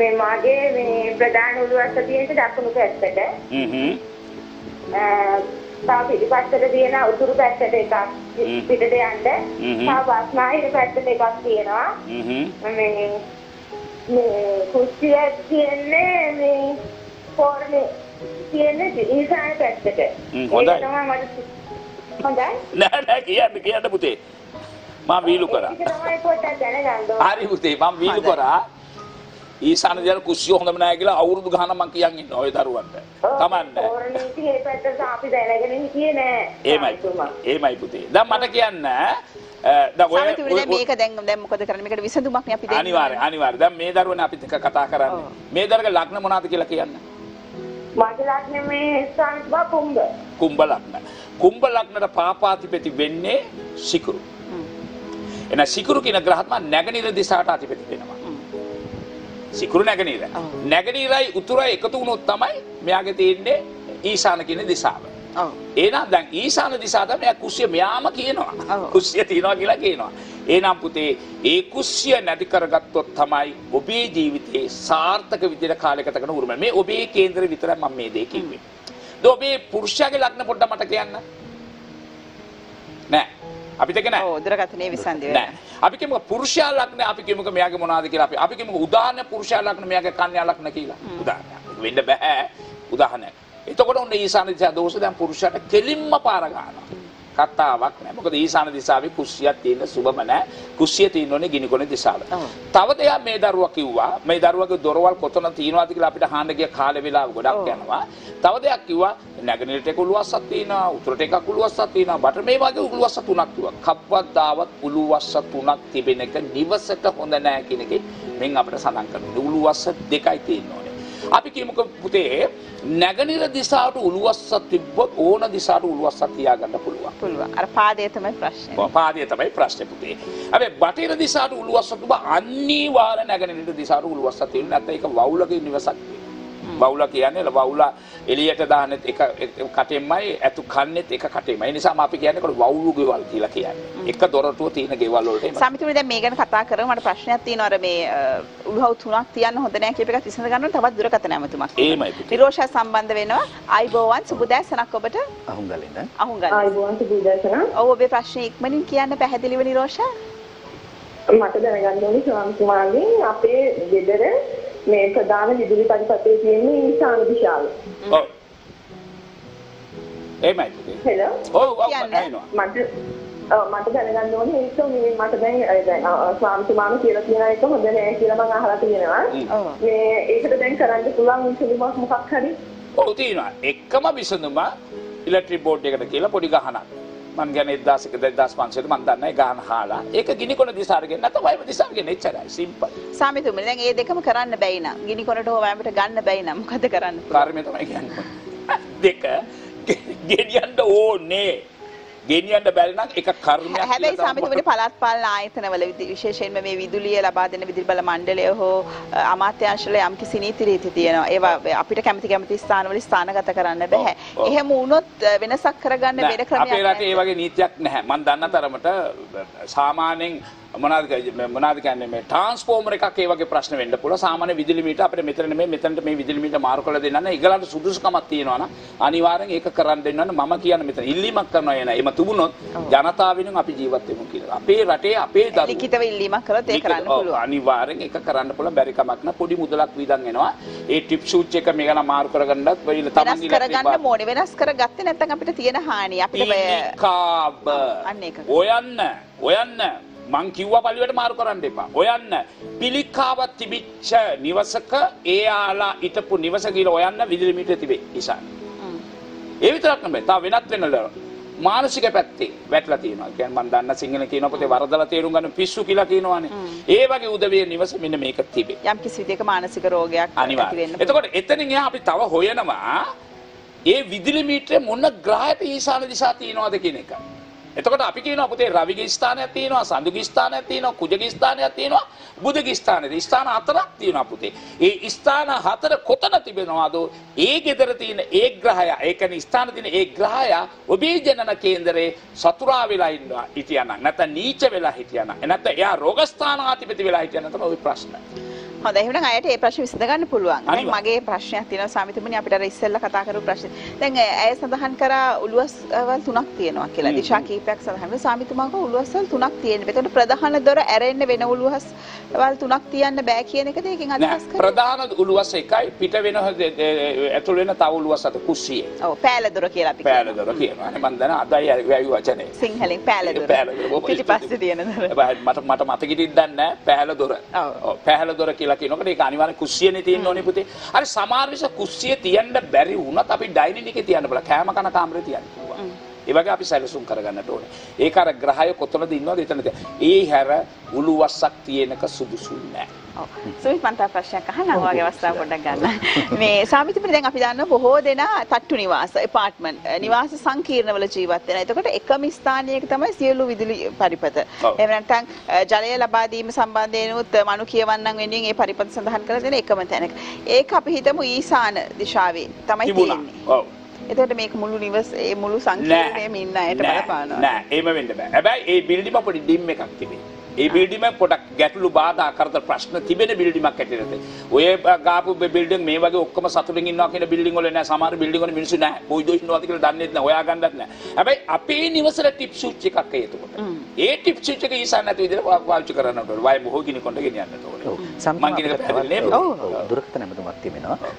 මේ මාගේ මේ ප්‍රධාන උළුවස්ස තියෙන දකුණු පැත්තට. හ්ම් හ්ම්. අ තාප ඉදිරිපත්තට තියෙන උතුරු පැත්තට එකක් පිටට යන්න. තා වාස්නාහිර පැත්තට එකක් තියෙනවා. හ්ම් හ්ම්. මේ මේ කුස්සිය තියෙන්නේ මේ පොරේ තියෙන්නේ ඉස්සරහ පැත්තට. හොඳයි. හොඳයි. නෑ නෑ කියන්න කියන්න පුතේ. මම වීලු කරා. හරි පුතේ මම වීලු කරා. ඊසාන දිහා කුස්සිය හොඳම නැහැ කියලා අවුරුදු ගානක් මං කියන් ඉන්න ඔය දරුවන්ට. තමන්නේ. ඕරණේ ඉතින් ඒ පැත්තට අපි දැනගෙන හිටියේ නෑ. එහෙමයි. එහෙමයි පුතේ. දැන් මට කියන්න දැන් ඔය සමිතුනේ මේක දැන් දැන් මොකද කරන්නේ? මේකට විසඳුමක් නේ අපි දෙන්නේ. අනිවාර්යයි අනිවාර්යයි. දැන් මේ දරුවනේ අපිත් එක කතා කරන්නේ. මේ දරුවගේ ලග්න මොනවාද කියලා කියන්න. මාගේ ලග්න මේ සාන්තිවා කුම්භ. කුම්භ ලග්න. කුම්භ ලග්නට පාපාතිපති වෙන්නේ සිකුරු. එන සිකුරු කියන ග්‍රහත්මා නැගනීර දිශාට අධිපති වෙනවා. සිකුරු නැගනීර. නැගනීරයි උතුරයි එකතු වුණොත් තමයි මෙයාගේ තියෙන්නේ ඊශාන කියන දිශාව. ඔව්. එහෙනම් දැන් ඊශාන දිශාව තමයි කුස්සිය මෙයාම කියනවා. කුස්සිය තියනවා කියලා කියනවා. එහෙනම් පුතේ ඒ කුස්සිය නැති කරගත්තොත් තමයි ඔබේ ජීවිතේ සාර්ථක විදිහට කාලයකට ගත කරන උරුම. මේ ඔබේ කේන්දරේ විතරයි මම මේ දේ කිව්වේ. ද ඔබේ පුරුෂයාගේ ලග්න පොඩ්ඩක් මට කියන්න. නෑ. අපිට කියන ඔව් උදරගතනේ විසන්දි වෙනවා. අපි කියමුක පුරුෂයා ලග්න අපි කියමුක මෙයාගේ මොනවාද කියලා අපි අපි කියමුක උදාහරණ පුරුෂයා ලග්න මෙයාගේ කන්‍යා ලග්න කියලා. උදාහරණයක්. වෙන්න බෑ. උදාහරණයක්. එතකොට ඔන්න ඊසාන දිශා දෝෂ දැන් පුරුෂයාට කෙලින්ම පාර ගන්නවා. කතාවක් නෑ. මොකද ඊසාන දිසාවේ කුස්සියක් තියෙන සුබම නෑ. කුස්සිය තියෙන්නේ ගිනිකොනේ දිසාවට. තව දෙයක් මේ දරුවා කිව්වා. මේ දරුවගේ දොරවල් කොතන තියෙනවද කියලා අපිට අහන්න ගිය කාලේ වෙලාව ගොඩක් යනවා. තව දෙයක් කිව්වා නැගෙනහිරට එක උළුවස්සක් තියෙනවා, උතුරට එක උළුවස්සක් තියෙනවා. බට මේ වගේ උළුවස්ස තුනක් තිබුණා. කප්පවත් දාවත් උළුවස්ස තුනක් තිබෙන එක නිවසට හොඳ නෑ කියන එකෙන් මෙන් අපිට සඳහන් කරනවා. උළුවස්ස දෙකයි තියෙනවා. අපි කියමුක පුතේ නැගිනර දිසාවට උළුවස්ස තිබ්බොත් ඕන දිසාවට උළුවස්ස තියාගන්න පුළුවන්. පුළුවන්. අර පාදයේ තමයි ප්‍රශ්නේ. ඔව් පාදයේ තමයි ප්‍රශ්නේ පුතේ. අපි බටහිර දිසාවට උළුවස්ස තිබ්බ අනිවාර්ය නැගිනර දිසාවට උළුවස්ස තියෙන නැත්නම් ඒක වවුලක නිවසක් වෙනවා. වවුල කියන්නේ වවුල එළියට දාන්නෙත් එක කටෙමයි, අතු කන්නෙත් එක කටෙමයි. ඒ නිසාම අපි කියන්නේ ඒක වවුලු ගෙවල් කියලා කියන්නේ. එක දොරටුව තියෙන ගෙවල් වලට එනවා. සමිතුමනි දැන් මේ ගැන කතා කරමු. මට ප්‍රශ්නයක් තියෙනවා. අර මේ උළුහව් තුනක් තියන්න හොඳ නැහැ කියප එකත් ඉස්සර ගන්නවා. තවත් දුරකට නැමතුමක්. එහෙමයි පුතේ. නිරෝෂා සම්බන්ධ වෙනවා. අයිබෝවන් සුබදෑසනක් ඔබට. අහුංගලෙන. අහුංගලෙන. අයිබෝවන් සුබදෑසන. ඔව් ඔබේ ප්‍රශ්නේ ඉක්මනින් කියන්න පැහැදිලිව නිරෝෂා. මට දැනගන්න ඕනේ ස්වාමිතුමාගේ අපේ ගෙදර මේ ප්‍රධාන විදුලි පරිපථයේ තියෙන ඊසාන දිශාව. ඔව්. එහෙමයි පුතේ. හෙලෝ. ඔව් ඔව් මට මට දැනගන්න ඕනේ ඒක මේ මට දැන් ස්වාමිතුමාම කියලා කියන එක හොඳ නෑ කියලා මම අහලා තියෙනවා. මේ ඒකට දැන් කරන්න පුළුවන් විසඳුමක් මොකක් හරි? ඔව් තියෙනවා. එකම විසඳුම ඉලෙක්ට්‍රික් බෝඩ් එකට කියලා පොඩි ගහනක්. මම කියන්නේ දෙදාස් පන්සියයට මම දන්නේ ගහන හාලා. ඒක ගිනිකොන දිශාවට ගෙන්න නැත්නම් වයඹ දිශාවට ගෙන්න එච්චරයි. සිම්පල්. ස්වාමිතුමනි දැන් මේ දෙකම කරන්න බැයි නා. ගිනිකොනට හෝ වයඹට ගන්න බැයි නා. මොකද කරන්න? කර්මය තමයි කියන්නේ. දෙක ගෙනියන්න ඕනේ. ගෙනියන්න බැරි නම් එක කර්මයක්. හැබැයි සමිතිවල පළාත් පාලන ආයතනවල විශේෂයෙන්ම මේ විදුලිය ලබා දෙන විදුලි බල මණ්ඩලය හෝ අමාත්‍යාංශවල යම්කිසි නීති රීති තියෙනවා. ඒවා අපිට කැමති කැමති ස්ථානවල ස්ථානගත කරන්න බෑ. එහෙම වුණොත් වෙනසක් කරගන්න බැරි ක්‍රමයක්. අපේ රටේ ඒ වගේ නීතියක් නැහැ. මම දන්න තරමට සාමාන්‍යයෙන් මොනවාද මොනවාද කියන්නේ මේ ට්‍රාන්ස්ෆෝමර් එකක් ඒ වගේ ප්‍රශ්න වෙන්න පුළුවන්. සාමාන්‍ය විදුලි මීටර අපිට මෙතන නෙමෙයි මෙතනට මේ විදුලි මීටර මාරු කරලා දෙන්න නම් ඒගොල්ලන්ට සුදුසුකමක් තියෙනවා නම් අනිවාර්යෙන් ඒක කරන් දෙන්න නම් මම කියන්නේ මෙතන ඉල්ලීමක් කරනවා එන එම තුබුනොත් ජනතාවෙන් අපි ජීවත් වෙමු කියලා. අපේ රටේ අපේ දරුවෝ ලිඛිතව ඉල්ලීමක් කරොත් ඒක කරන්න පුළුවන්. අනිවාර්යෙන් ඒක කරන්න පුළුවන්. බැරි කමක් නැහැ. පොඩි මුදලක් වීදම් එනවා. ඒ ටිප් ෂූට් එක මේකන මාරු කරගන්නත් වෙයිල තමයි ඉල්ලන්නේ. වෙනස් කරගන්න ඕනේ. වෙනස් කරගත්තේ නැත්නම් අපිට තියෙන හානිය අපිට කාබ අන්න ඒක. ඔයන්න ඔයන්න මං කිව්වා පළියට මාරු කරන්න එපා. ඔයන්න පිළිකාවක් තිබිච්ච නිවසක ඒ ආලා හිටපු නිවස කියලා ඔයන්න විදුලි මීටරේ තිබේ ඉසාන. ඒ විතරක් නෙමෙයි. තා වෙනත් වෙනවල මානසික පැත්තේ වැටලා තියෙනවා. කියන්නේ මං දන්න සිංහල කියන පොතේ වරදලා තේරුම් ගන්න පිස්සු කියලා කියනවානේ. ඒ වගේ උදවිය නිවස මෙන්න මේක තිබේ. යම් කිසි විදිහක මානසික රෝගයක් ඇති වෙන්න. එතකොට එතනින් එහා අපි තව හොයනවා ඒ විදුලි මීටරේ මොන ග්‍රහයක ඊසාන දිශා තියෙනවද කියන එක. එතකොට අපි කියනවා පුතේ රවිගේ ස්ථානයක් තියෙනවා, සඳුගේ ස්ථානයක් තියෙනවා, කුජගේ ස්ථානයක් තියෙනවා, බුධගේ ස්ථානයද ස්ථාන හතරක් තියෙනවා පුතේ. ඒ ස්ථාන හතර කොතන තිබෙනවද? ඒ ගෙදර තියෙන ඒ ග්‍රහය, ඒ කියන්නේ ස්ථාන තියෙන ඒ ග්‍රහය ඔබේ ජනන කේන්දරේ සතුරා වෙලා ඉන්නවා හිටියනම්, නැත්නම් නීච වෙලා හිටියනම්, නැත්නම් එයා රෝග ස්ථානාධිපති වෙලා හිටියනම් තමයි ওই ප්‍රශ්න. හොඳයි. එහෙනම් අයට ඒ ප්‍රශ්න විසඳ ගන්න පුළුවන්. දැන් මගේ ප්‍රශ්නයක් තියෙනවා ස්වාමිතුමනි. අපිට අර ඉස්සෙල්ලා කතා කරපු ප්‍රශ්නේ. දැන් ඇය සඳහන් කරා උළුවස්වල් තුනක් තියෙනවා කියලා. දිශා කීපයක් සඳහන් වෙනවා. ස්වාමිතුමාගේ උළුවස්වල් තුනක් තියෙනවා. ඒකට ප්‍රධාන දොර ඇරෙන්න වෙන උළුවස්වල් තුනක් තියන්න බෑ කියන එකද ඒකෙන් අදහස් කරන්නේ? ප්‍රධාන උළුවස් එකයි පිට වෙන ඇතුළ වෙන තව උළුවස් අත කුස්සිය. ඔව් පෑල දොර කියලා අපි කියනවා. පෑල දොර කියනවා. මම දන්නා අදයි වැවි වචනේ. සිංහලෙන් පෑල දොර. පිටිපස්සේ තියෙන දොර. මට මට මතකෙට ඉඳන්නේ නැහැ පෑල දොර. ඔව් පෑල දොර කියලා කියනකොට ඒක අනිවාර්යෙන් කුස්සියනේ තියෙන්න ඕනේ පුතේ. හරි සමහර විට කුස්සිය තියන්න බැරි වුණත් අපි ඩයිනින් එකේ තියන්න බලා කෑම කන කාමරේ තියන්න පුළුවන්. ඒ වගේ අපි සැලසුම් කරගන්නට ඕනේ. ඒක අර ග්‍රහය කොතනද ඉන්නවද එතනද. ඒ හැර උළුවස්සක් තියෙනක සුදුසු නෑ. ඔව්. සුමිත් මන්ට ප්‍රශ්නයක් අහන්න ඔයාගේ අවස්ථාව පොඩ්ඩක් ගන්න. මේ සාමිතුමනි දැන් අපි දන්නවා බොහෝ දෙනා තට්ටු නිවාස, ඇපාර්ට්මන්ට් නිවාස සංකීර්ණවල ජීවත් වෙනවා. එතකොට එකම ස්ථානයක තමයි සියලු විදුලි පරිපථ. එහෙම නැත්නම් ජලය ලබා දීම සම්බන්ධයෙන්ුත් මනු කියවන්නන් වෙනුවෙන් ඒ පරිපථ සඳහන් කරලා දෙන එකම තැනක. ඒක අපි හිතමු ඊසාන දිශාවේ තමයි තියෙන්නේ. ඔව්. එතකොට මේක මුළු නිවස ඒ මුළු සංකීර්ණයේම ඉන්න අයට බලපානවා. නෑ එහෙම වෙන්න බෑ. හැබැයි මේ බිල්ඩිම පොඩි ඩිම් එකක් තිබේ. මේ බිල්ඩිම පොඩක් ගැටලු බාධා කරදර ප්‍රශ්න තිබෙන බිල්ඩිමක් ඇටියද. ඔය ගාපු බිල්ඩින් මේ වගේ ඔක්කොම සතුටින් ඉන්නවා කියන බිල්ඩින් වල නෑ. සමහර බිල්ඩින් වල මිනිස්සු නෑ. කොයි දොස්නවාද කියලා දන්නේ නැහැ. හොයා ගන්නත් නෑ. හැබැයි අපේ නිවසට ටිප් ස්විච් එකක් එතකොට. ඒ ටිප් ස්විච් එක ඊසාන නැති විදිහට පාවිච්චි කරන්නට ඕනේ. වයි මොහො ගිනිකොණ්ඩ ගෙනියන්නට ඕනේ. මං කියන එක පැහැදිලි නේද? ඔව්. දුරකථන මතමක් තියෙනවා.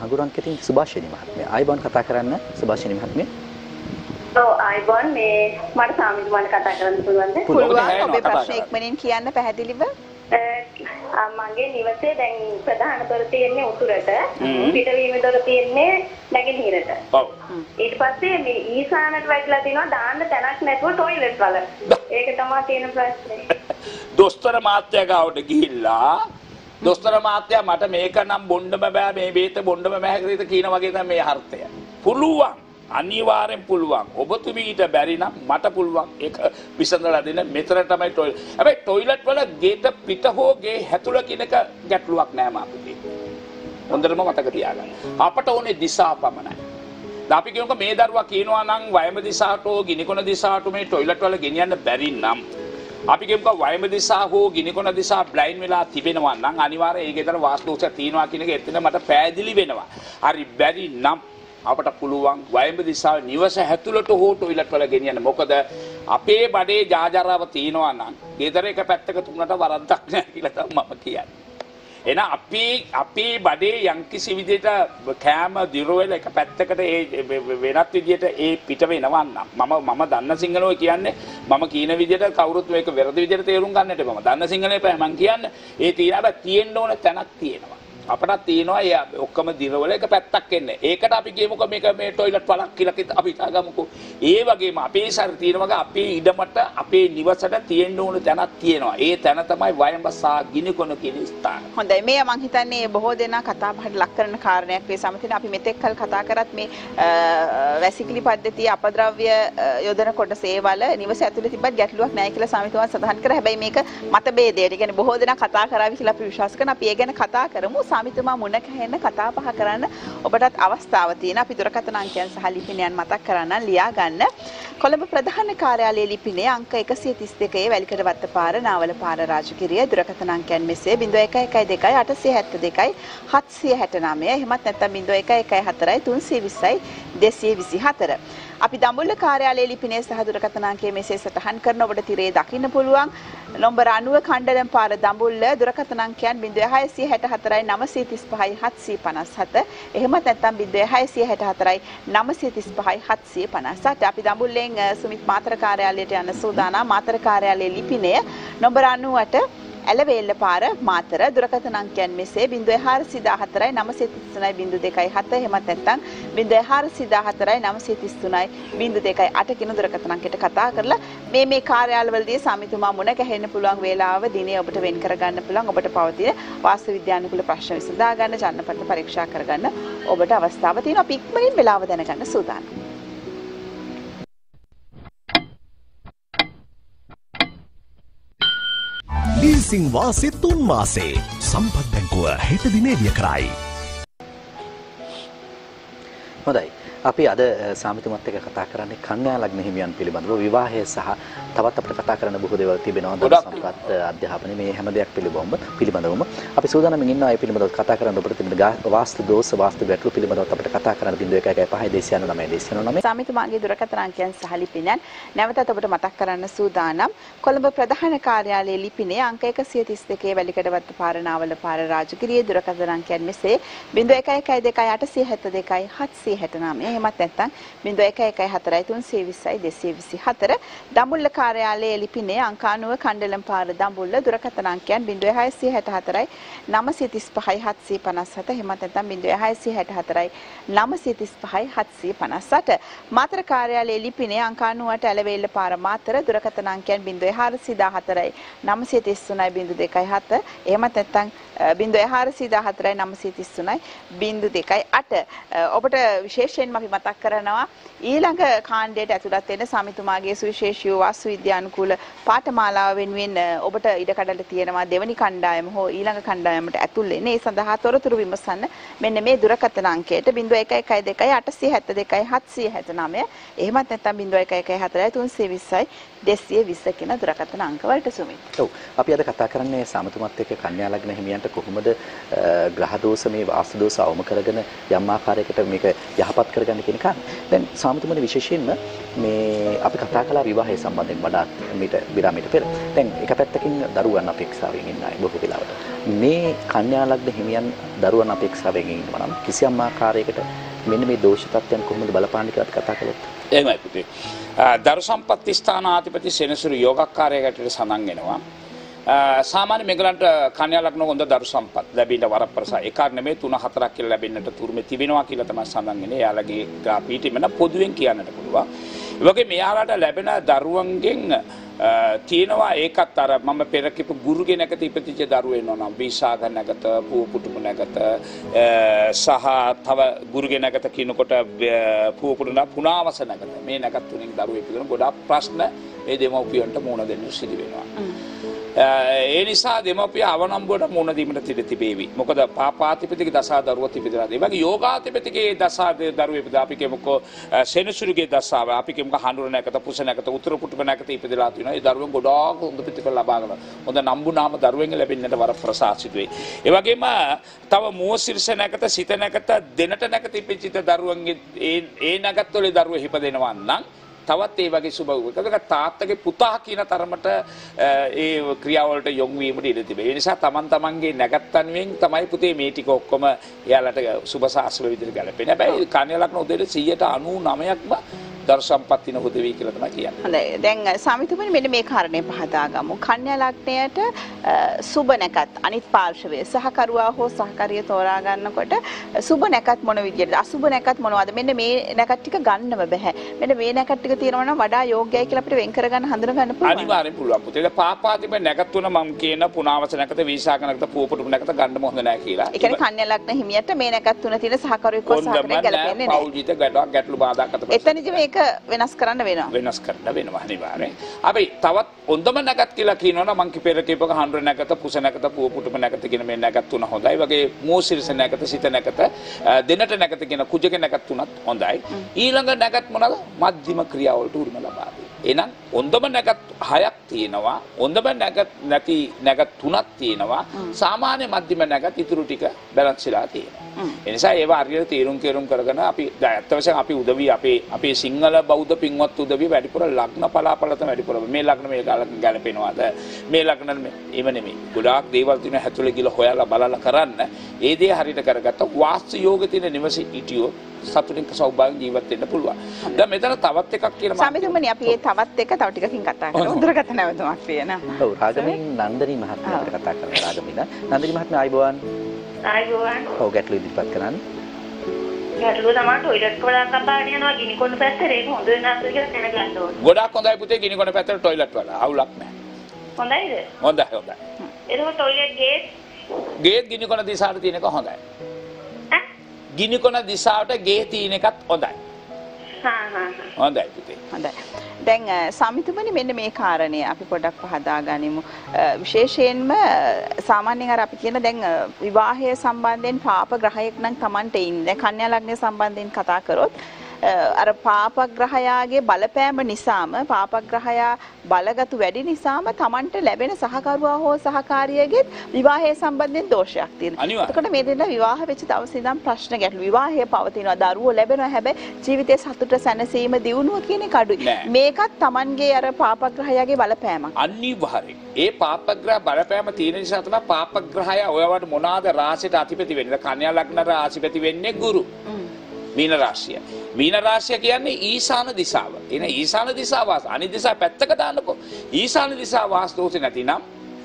හඟුරංකෙතින් සුභාෂිනී මහත්මිය. ආයිබෝන් කතා කරන්න සුභාෂිනී මහත්මිය. So I want me. Mara Sami Juman kata kerana tu tuan. Pulwar, kau berpaksa ikmanin kian apa hati liba? Mangge ni macam yang perdahan terutama ni utur ada, kita ni terutama ni lagi ni ada. Itu pasti ni isan itu baik lah, tino dan tenak network toilet baler. Ek tamat tienn pasti. Dostar matya kau dekil lah. Dostar matya mata mereka nam bond membayar, membayar bond membayar kereta kina macam kita mehartya. Pulwar, aniwaran pulwar. Obat tu bi kita beri nam mata pulwar. Ek pisan dalam dina meteran tamai toilet. Abey toilet baler gate pita ho gate hatulah kina ka get luak naya mampir. Under mana mata kerja agan. Apa tu one disa apa mana? Tapi kau me darwa kino anang wayam disa tu, gini kona disa tu me toilet baler gini ane beri nam. आप इनके उनका वायम दिशा हो गिने को न दिशा ब्लाइंड में ला थी बेनवा नंग आनिवारे एक इधर वास्तु से तीन वाकी ने के इतने मत पैदली बेनवा आरी बैरी नम आप अटा पुलुवांग वायम दिशा निवास हैतुलो तो हो तो इलाट वाला गिनिया न मोकदा आपे बड़े जा जा रहा तीन वाना इधरे का पैक्ट का तुमने तो वारंटक Mama kini vidya kauurut tu ekor beradu vidya tu erung kan netebama. Dana single ni pemangkian, ini tiada apa tienn doa tenak tienn apa. Apatah tienn apa ya, okam diri boleh kepat tak kene. Ekat api game muka mereka me toilet palak kila kita api taga muku. Ini bagi ma api sar tienn apa api idamatta api niwasada tienn doa tenak tienn apa. Ini tenak tamai wayam basa gini kono kini star. Honda, me amang kita ni boh dena kata bahar lakkaran karnyak pesa. Maksudnya api metekal kata kerat me basically padeti apadravya yodana koda sevala niwasatu लेकिन बात गैट लुक नहीं किला सामित हुआ साधारण कर है भाई मेरे का मतबे दे लेकिन बहुत दिन खाता करावी किला प्रविशास करना पिएगा न खाता करूँ वो सामित हुआ मुन्नक है न खाता पहा कराना और बट अवस्था आवती ना पितुरा का तो नांकियां सहाली पिने अन मता कराना लिया गाना කොළඹ ප්‍රධාන කාර්යාලයේ ලිපිනේ අංක එකසිය තිස් දෙකේ වැලිකඩ වත්ත පාර නාවල පාර රාජකීරිය දුරකථන අංකයන් මෙසේ බිංදුව එකයි එකයි දෙකයි අටසිය හැත්තෑ දෙකයි හත්සිය හැටනවය එහෙමත් නැත්නම් බිංදුව එකයි එකයි හතරයි තුන්සිය විස්සයි දෙසිය විසිහතර අපි දඹුල්ල කාර්යාලයේ ලිපිනේ සහ දුරකථන අංකයේ මෙසේ සටහන් කරන ඔබට තිරේ දකින්න පුළුවන් නම්බර අනූව කණ්ඩලම් පාර දඹුල්ල දුරකථන අංකයන් බිංදුව හයසිය හැටහතරයි නවසිය තිස්පහයි හත්සිය පනස්හත එහෙමත් නැත්නම් බිංදුව හයසිය හැටහතරයි නවසිය තිස්පහයි හත්සිය පනස්හත අපි දඹුල්ලෙන් සුමිත් මාතර කාර්යාලයට යන සූදානම් මාතර කාර්යාලයේ ලිපිනය නම්බර අනූවට ඇලවේල්ල පාර මාතර දුරකථන අංකයන් මෙසේ බිංදුව හාරසිය දහතරයි නවසිය තිස් තුනයි බිංදුව දෙකයි හත එහෙමත් නැත්නම් බිංදුව හාරසිය දහතරයි නවසිය තිස් තුනයි බිංදුව දෙකයි අට කිනු දුරකථන අංකයට කතා කරලා මේ මේ කාර්යාලවලදී සමිතුමා මුණ ගැහෙන්න පුළුවන් වේලාව දිනේ ඔබට වෙන් කරගන්න පුළුවන් ඔබට පවතින වාස්තු විද්‍යානුකූල ප්‍රශ්න විසඳා ගන්න ජනපත පරීක්ෂා කරගන්න ඔබට අවස්ථාව තියෙනවා අපි ඉක්මනින් වේලාව දැනගන්න සූදානම් लीजिंग वासे तुन मासे संपत बैंकों हेतु दिने दिया कराई। मदाई අපි අද සාමිතුමත් එක්ක කතා කරන්නේ කංගාලග්න හිමියන් පිළිබඳව විවාහය සහ තවත් අපිට කතා කරන්න බොහෝ දේවල් තිබෙනවා දස සම්පත් අධ්‍යාපනයේ මේ හැම දෙයක් පිළිබඳවම පිළිබඳවම අපි සූදානම්මින් ඉන්නවා ඒ පිළිබඳව කතා කරන්න ඔබට තිබෙන වාස්තු දෝෂ වාස්තු ගැටලු පිළිබඳව අපිට කතා කරන්න බිංදුව එකයි එකයි පහයි දෙසිය නවය දෙසිය නවය සාමිතුමාගේ දුරකථන අංකයන් සහ ලිපිනයන් නැවතත් ඔබට මතක් කරන්න සූදානම් කොළඹ ප්‍රධාන කාර්යාලයේ ලිපිනේ අංක එකසිය තිස් දෙකේ වැලිකඩවත්ත පාර නාවල පාර රාජගිරියේ දුරකථන අංකයන් මෙසේ බිංදුව එකයි එකයි දෙකයි අටසිය හැත්තෑ දෙකයි හත්සිය හැටනවය එහෙමත් නැත්නම් බිංදුව එකයි එකයි හතරයි තුන්සිය විස්සයි දෙසිය විසිහතර දඹුල්ල කාර්යාලයේ ලිපිනේ අංක අනූව කණ්ඩලම් පාර දඹුල්ල දුරකථන අංකයන් බිංදුව හයසිය හැටහතරයි නවසිය තිස්පහයි හත්සිය පනස්හත එහෙමත් නැත්නම් බිංදුව හයසිය හැටහතරයි නවසිය තිස්පහයි හත්සිය පනස්අට මාතර කාර්යාලයේ ලිපිනේ අංක අනූවට ඇලවේල්ල පාර මාතර දුරකථන අංකයන් බිංදුව හාරසිය දහතරයි නවසිය තිස් තුනයි බිංදුව දෙකයි හත එහෙමත් නැත්නම් බිංදුව හාරසිය දහතරයි නවසිය තිස් තුනයි බිංදුව දෙකයි අට ඔබට විශේෂයෙන්ම අපි මතක් කරනවා ඊළඟ කාණ්ඩයට ඇතුළත් වෙන සමිතුමාගේ සුවිශේෂී වාස්තු විද්‍යානුකූල පාඨමාලාව වෙනුවෙන් ඔබට ඉඩකඩට තියෙනවා දෙවනි කණ්ඩායම හෝ ඊළඟ කණ්ඩායමට ඇතුල් වෙන්නේ ඒ සඳහා තොරතුරු විමසන්න මෙන්න මේ දුරකථන අංකයට බිංදුව එකයි එකයි දෙකයි අටසිය හැත්තෑ දෙකයි හත්සිය හැත්තෑ නවය එහෙමත් නැත්නම් බිංදුව එකයි එකයි හතරයි තුන්සිය විස්සයි දෙසිය විස්ස කියන දුරකථන අංකවලට සුමිත්. ඔව් අපි අද කතා කරන්නේ සමිතුමත් එක්ක කන්‍යා ලග්න හිමියන්ට කොහොමද ග්‍රහ දෝෂ මේ වාස්තු දෝෂ අවම කරගෙන යම් ආකාරයකට මේක යහපත් කරගන්න කියන කාරණා. දැන් සාමිතුමනි විශේෂයෙන්ම මේ අපි කතා කළා විවාහය සම්බන්ධයෙන් වඩාත් මේට විරාමයට පෙර. දැන් එක පැත්තකින් දරුවන් අපේක්ෂාවෙන් ඉන්න අය බොහෝ වෙලාවට. මේ කන්‍යා ලග්න හිමියන් දරුවන් අපේක්ෂාවෙන් ඉන්නවා නම් කිසියම් ආකාරයකට මෙන්න මේ දෝෂ තත්ත්වයන් කොහොමද බලපාන්නේ කියලා අපි කතා කළොත්. එහෙමයි පුතේ. දරු සම්පත් ස්ථානාධිපති සෙනසුරු යෝගාකාරයකට සඳහන් වෙනවා. සාමාන්‍ය මේගලන්ට කන්‍යා ලග්න හොඳ දරු සම්පත් ලැබෙන්න වරප්‍රසාර එකක් නෙමෙයි තුන හතරක් කියලා ලැබෙන්නට තුරුමේ තිබෙනවා කියලා තමයි සඳහන් වෙන්නේ. එයාලගේ ග්‍රාෆීටි මන පොදුවෙන් කියන්නට පුළුවන්. ඒ වගේ මෙයාලට ලැබෙන දරුවන්ගෙන් තියෙනවා ඒකත් අර මම පෙර කිව්ව ගුරුගේ නැගත ඉපදිච්ච දරුවෙක් නෝනම් විසාග නැගත පූ පුටුම නැගත සහ තව ගුරුගේ නැගත කිනකොට පූ පුටුන පුනාවස නැගත මේ නැගත් තුنين දරුවෙක් පිළිබඳ ගොඩාක් ප්‍රශ්න මේ දෙමව්පියන්ට මුණ දෙන්න සිදු වෙනවා. ඒ නිසා දෙමව්පිය අවනම්බුවට මුණ දීමට තිබ තිබේවි. මොකද පාපාතිපතිගේ දසා දරුවා තිබිලා ඒ වගේ යෝගාතිපතිගේ දසා දරුවෙක් ඉපදලා අපි කියමුකෝ සෙනසුරුගේ දසාව අපි කියමුකෝ හඳුර නැගත පුස නැගත උතුර පුටුම නැගත ඉපදලා තියෙනවා. ඒ දරුවන් ගොඩාක් හොඳ ප්‍රතිඵල ලබා ගන්න. හොඳ නම්බු නාම දරුවෙන් ලැබෙන්නට වරප්‍රසාද සිදුවේ. ඒ වගේම තව මෝ ශිර්ෂ නැකත සිත නැකත දෙනට නැකත ඉපිච්චිත දරුවන්ගේ ඒ ඒ නැකත්වලේ දරුවෝ හිපදෙනවා නම් තවත් ඒ වගේ සුබ උපකරක තාත්තගේ පුතා කියන තරමට ඒ ක්‍රියාවලට යොමු වීමට ඉඩ තිබේ. ඒ නිසා Taman tamanගේ නැකත්තන්වෙන් තමයි පුතේ මේ ටික ඔක්කොම එයාලට සුබ සාසල විදිහට ගැලපෙන්නේ. හැබැයි කන්‍යා ලග්න උදේට සියයට අනූ නවයක්ම දරු සම්පත් දින හොද වේ කියලා තමයි කියන්නේ. හොඳයි. දැන් සාමිතුමනි මෙන්න මේ කාරණේ පහදාගමු. කන්‍යා ලග්නයට සුබ නැකත් අනිත් පාර්ශවයේ සහකරුවා හෝ සහකාරිය තෝරා ගන්නකොට සුබ නැකත් මොන විදියටද අසුබ නැකත් මොනවද? මෙන්න මේ නැකත් ටික ගන්නව බෑ. මෙන්න මේ නැකත් ටික තියෙනවා නම් වඩා යෝග්‍යයි කියලා අපිට වෙන් කරගන්න හඳුන ගන්න පුළුවන්. අනිවාර්යෙන් පුළුවන්. ඒක පාපාතිම නැකත් තුන මම කියන පුනාවස නැකත වීසාක නැකත පූපටුම නැකත ගන්නම හොඳ නැහැ කියලා. ඒ කියන්නේ කන්‍යා ලග්න හිමියට මේ නැකත් තුන තියෙන සහකරුවෙක් හෝ සහකාරිය ගැලපෙන්නේ නැහැ. පෞජිත ගැටලුවක් ගැටලු බාධාක් අතපොත. එතනදි මේක වෙනස් කරන්න වෙනවා. වෙනස් කරන්න වෙනවා අනිවාර්යෙන්. අපි තවත් හොඳම නැකත් කියලා කියනවනම් මං කිපෙර කීපක හඳුර නැකත පුස නැකත පුව පුටුම නැකත කියන මේ නැකත් තුන හොඳයි. වගේ මෝ ශිරස නැකත සිත නැකත දෙනට නැකත කියන කුජක නැකත් තුනත් හොඳයි. ඊළඟ නැකත් මොනවාද? මධ්‍යම ක්‍රියාවලට උරුම ලබා දී. එහෙනම් හොඳම නැකත් හයක් තියෙනවා. හොඳම නැකත් නැති නැකත් තුනක් තියෙනවා. සාමාන්‍ය මධ්‍යම නැකත් ඉතුරු ටික බැලන්ස් වෙලා තියෙනවා. ඒ නිසා ඒවා හරියට තීරුම් කෙරුම් කරගෙන අපි අත්‍යවශ්‍යයෙන් අපි උදවිය අපේ අපේ සිංහල බෞද්ධ පින්වත් උදවිය වැඩිපුර ලග්න පලාපල තමයි වැඩිපුර මේ ලග්න මේ ලග්න ගැලපෙනවාද මේ ලග්න එහෙම නෙමෙයි ගොඩාක් දේවල් තියෙන හැතුලේ ගිහලා හොයලා බලලා කරන්න ඒ දේ හරියට කරගත්තා වාස්තු යෝග තියෙන නිවසේ හිටියෝ සතුටින් සෞභාග්‍ය ජීවත් වෙන්න පුළුවන්. දැන් මෙතන තවත් එකක් කියලා සමිතුමනි අපි මේ තවත් එක තව ටිකකින් කතා කරමු. උද්දරගත නැවතුමක් තියෙනවා. ඔව් රාගමින් නන්දිනී මහත්මියට කතා කරනවා රාගමින්. නන්දිනී මහත්මිය ආයිබෝවන්. ආයිබෝවන්. ඔව් ගැටළු ඉදිරිපත් කරන්න. ගැටලුව තමයි ටොයිලට් වලක් අපාගෙන යනවා ගිනිකොන පැත්තට ඒක හොඳ වෙනස් කියලා දැනගන්න ඕනේ. ගොඩක් හොඳයි පුතේ ගිනිකොන පැත්තට ටොයිලට් වල. අවුලක් නැහැ. හොඳයිද? හොඳයි හොඳයි. එතකොට ටොයිලට් ගේට් ගේට් ගිනිකොන දිශාවට තියෙන එක හොඳයි. ඈ ගිනිකොන දිශාවට ගේට් තියෙන එකත් හොඳයි. හා හා හොඳයි පුතේ. හොඳයි. දැන් සමිතුමනි මෙන්න මේ කාරණේ අපි පොඩ්ඩක් පහදා ගනිමු. විශේෂයෙන්ම සාමාන්‍යයෙන් අර අපි කියන දැන් විවාහය සම්බන්ධයෙන් පාප ග්‍රහයක් නම් Tamante ඉන්නේ. කන්‍යා ලග්නය සම්බන්ධයෙන් කතා කරොත් අර පාප ග්‍රහයාගේ බලපෑම නිසාම පාප ග්‍රහයා බලගතු වැඩි නිසාම Tamante ලැබෙන සහකරුවා හෝ සහකාරියගේ විවාහය සම්බන්ධයෙන් දෝෂයක් තියෙනවා. එතකොට මේ දෙන්න විවාහ වෙච්ච දවසේ ඉඳන් ප්‍රශ්න ගැටලු. විවාහය පවතිනවා, දරුවෝ ලැබෙනවා. හැබැයි ජීවිතයේ සතුට සැනසීම දියුණුව කියන එක අඩුයි. මේකත් Tamanගේ අර පාප ග්‍රහයාගේ බලපෑමක්. අනිවාර්යෙන්. ඒ පාපග්‍රහ බලපෑම තියෙන නිසා තමයි පාපග්‍රහය ඔයවට මොනවාද රාශියට අධිපති වෙන්නේ? කන්‍යා ලග්න රාශිපති වෙන්නේ ගුරු. මීන රාශිය. මීන රාශිය කියන්නේ ඊශාන දිශාව. එන ඊශාන දිශාව වාස අනිත් දිශා පැත්තක දාන්නකො. ඊශාන දිශාව වාස දෝෂේ නැතිනම්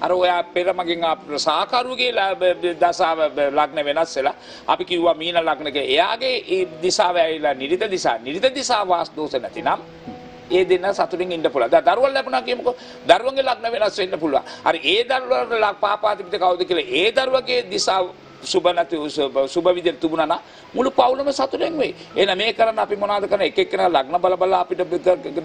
අර ඔයා පෙර මගෙන් ආපු සාකරුවගේ දසාව ලග්න වෙනස් වෙලා අපි කිව්වා මීන ලග්නගේ එයාගේ ඒ දිශාව ඇවිල්ලා නිරිත දිශා. නිරිත දිශාව වාස දෝෂේ නැතිනම් ඒ දෙන්න සතුටින් ඉන්න පුළුවන්. දැන් දරුවල් ලැබුණා කියමුකෝ. දරුවන්ගේ ලග්න වෙනස් වෙන්න පුළුවන්. හරි ඒ දරුවාට පාපාතිපිට කවුද කියලා ඒ දරුවගේ දිශාව සුබ නැති සුබ විදිහට තිබුණා නම් මුළු පවුලම සතුටින් වෙයි. එහෙනම් මේ කරන්න අපි මොනවද කරන්නේ? එක එක්කෙනා ලග්න බල බල අපිට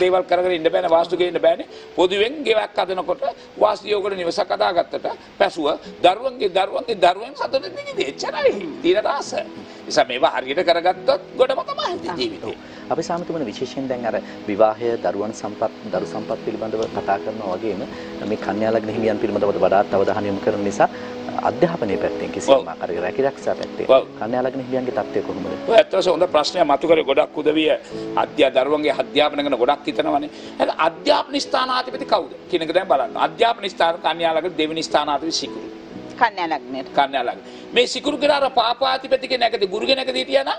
දේවල් කරගෙන ඉන්න බෑනේ. වාස්තුකේ ඉන්න බෑනේ. පොදුවෙන් ගෙවක් හදනකොට වාස්තියෝගල නිවසක් හදාගත්තට පැසුව දරුවන්ගේ දරුවන්ගේ දරුවන් සතුටින් ඉන්නේ. එච්චරයි. තීරණ රාස. ඒසම මේවා හරියට කරගත්තොත් ගොඩම තමයි ජීවිතේ. අපි සාමිතුමන විශේෂයෙන් දැන් අර විවාහය, දරුවන් සම්පත්, දරු සම්පත් පිළිබඳව කතා කරනවා වගේම මේ කන්‍යා ලග්න හිමියන් පිළිබඳව වඩාත් අවධානය යොමු කරන නිසා අධ්‍යාපනයේ පැත්තෙන් කිසිම ආකාරයක රැකිරක්ෂා පැත්තේ කන්‍යා ලග්න හිමියන්ගේ තත්ත්වය කොහොමද? ඔය ඇත්තටම හොඳ ප්‍රශ්නයක් මතු කරේ. ගොඩක් උදවිය අධ්‍යා දරුවන්ගේ අධ්‍යාපන ගැන ගොඩක් හිතනවානේ. ඒක අධ්‍යාපන ස්ථානාධිපති කවුද කියන එක දැන් බලන්න. අධ්‍යාපන ස්ථාන කන්‍යා ලග්න දෙවෙනි ස්ථානාධිපති සිකුරු. කන්‍යා ලග්නයට. කන්‍යා ලග්න. මේ සිකුරු කියලා පාපාතිපතිගේ නැගදී ගුරුගේ නැගදී හිටියා නම්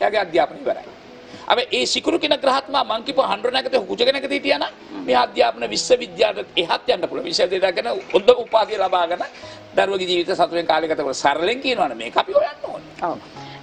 යාගේ අධ්‍යාපනය ඉවරයි. අපි ඒ සිකුරු කෙනෙක් ග්‍රහත්මා මං කිව්ව හොඳ නැකත හුජගෙනකද හිටියා නම් මේ අධ්‍යාපන විශ්වවිද්‍යාලයට එහාත් යන්න පුළුවන්. විශ්වවිද්‍යාලගෙන හොඳ උපාධිය ලබාගෙන දරුවගේ ජීවිත සතුටෙන් කාලය ගත කරලා සරලෙන් කියනවනේ මේක අපි හොයන්න ඕනේ. ඔව්.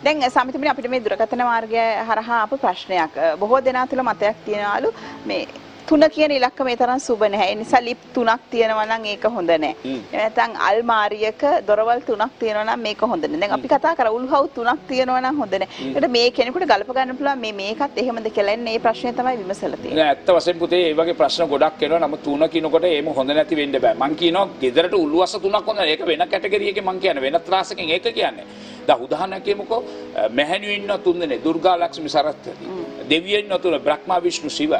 දැන් සමිතිමිනේ අපිට මේ දුරකථන මාර්ගය හරහා අප ප්‍රශ්නයක් බොහෝ දෙනා තුළ මතයක් තියනවලු මේ තුන කියන ඉලක්ක මේ තරම් සුබ නැහැ. ඒ නිසා ලිප් තුනක් තියෙනවා නම් ඒක හොඳ නැහැ. නැත්නම් අල්මාරියක දොරවල් තුනක් තියෙනවා නම් මේක හොඳ නැහැ. දැන් අපි කතා කරා උල්හව් තුනක් තියෙනවා නම් හොඳ නැහැ. ඒකට මේ කෙනෙකුට ගලප ගන්න පුළුවන් මේ මේකත් එහෙමද කියලා. එන්නේ මේ ප්‍රශ්නේ තමයි විමසලා තියෙන්නේ. නෑ ඇත්ත වශයෙන්ම පුතේ මේ වගේ ප්‍රශ්න ගොඩක් එනවා. නමුත් තුන කිනකොට ඒම හොඳ නැති වෙන්න බෑ. මං කියනවා ගෙදරට උළුවස්ස තුනක් හොඳ නැහැ. ඒක වෙන කැටගරි එකේ මං කියන්නේ වෙන ත්‍රාසකෙන් ඒක කියන්නේ. දැන් උදාහරණයක්මකෝ මෙහෙණුවින් නතුන්නේ දුර්ගා ලක්ෂ්මී සරස්වති. දෙවියන් නතුන බ්‍රහ්මා විෂ්ණු ශිව.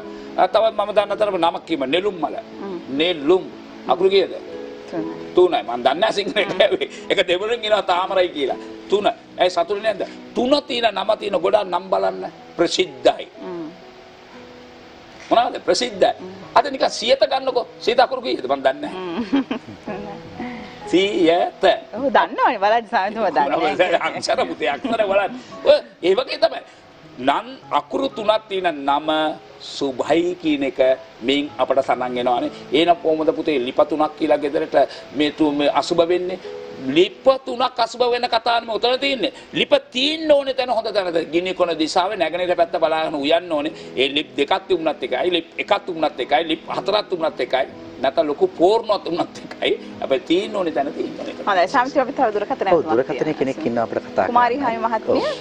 තවත් මම දන්න තරම නමක් කීම නෙළුම් මල. නෙළුම් අකුරු කීයද? තුනයි. මම දන්නේ සිංහලට ඇවේ. ඒක දෙවරුන් කියනවා තාමරයි කියලා. තුන. ඒ සතුරු නේද? තුන තියෙන නම තියෙන ගොඩක් නම් බලන්න ප්‍රසිද්ධයි. මොනවාද ප්‍රසිද්ධයි? අද නිකන් සියත ගන්නකො. සියත අකුරු කීයද? මම දන්නේ නැහැ. සියත. ඔව් දන්නවනේ බලන්න සාමාන්‍යව දන්නේ. අක්ෂර පුතේ අක්ෂර බලන්න. ඔය ඒ වගේ තමයි. නම් අකුරු තුනක් තියෙන නම සුභයි කියන එක මින් අපට සඳහන් වෙනවානේ. එහෙනම් කොහොමද පුතේ ලිප තුනක් කියලා ගෙදරට මේ තුන් මේ අසුබ වෙන්නේ? ලිප තුනක් අසුබ වෙන කතාවනේ උතන තියෙන්නේ. ලිප තියෙන්න ඕනේ තැන හොඳ තැනද? ගිනි කොන දිශාවේ නැගෙනහිර පැත්ත බලාගෙන උයන්න ඕනේ. ඒ ලිප් දෙකක් තිබුණත් එකයි, ලිප් එකක් තිබුණත් එකයි, ලිප් හතරක් තිබුණත් එකයි. නැත ලොකු පෝර්ණක් තුනක් එකයි. අපි තියෙන්න ඕනේ තැන තියෙන්න ඕනේ. හොඳයි. ශාන්ති අපි තව දුරකථනයක් ගමු. ඔව් දුරකථන කෙනෙක් ඉන්නවා අපිට කතා කරන්න. කුමාරි හාමි මහත්මිය.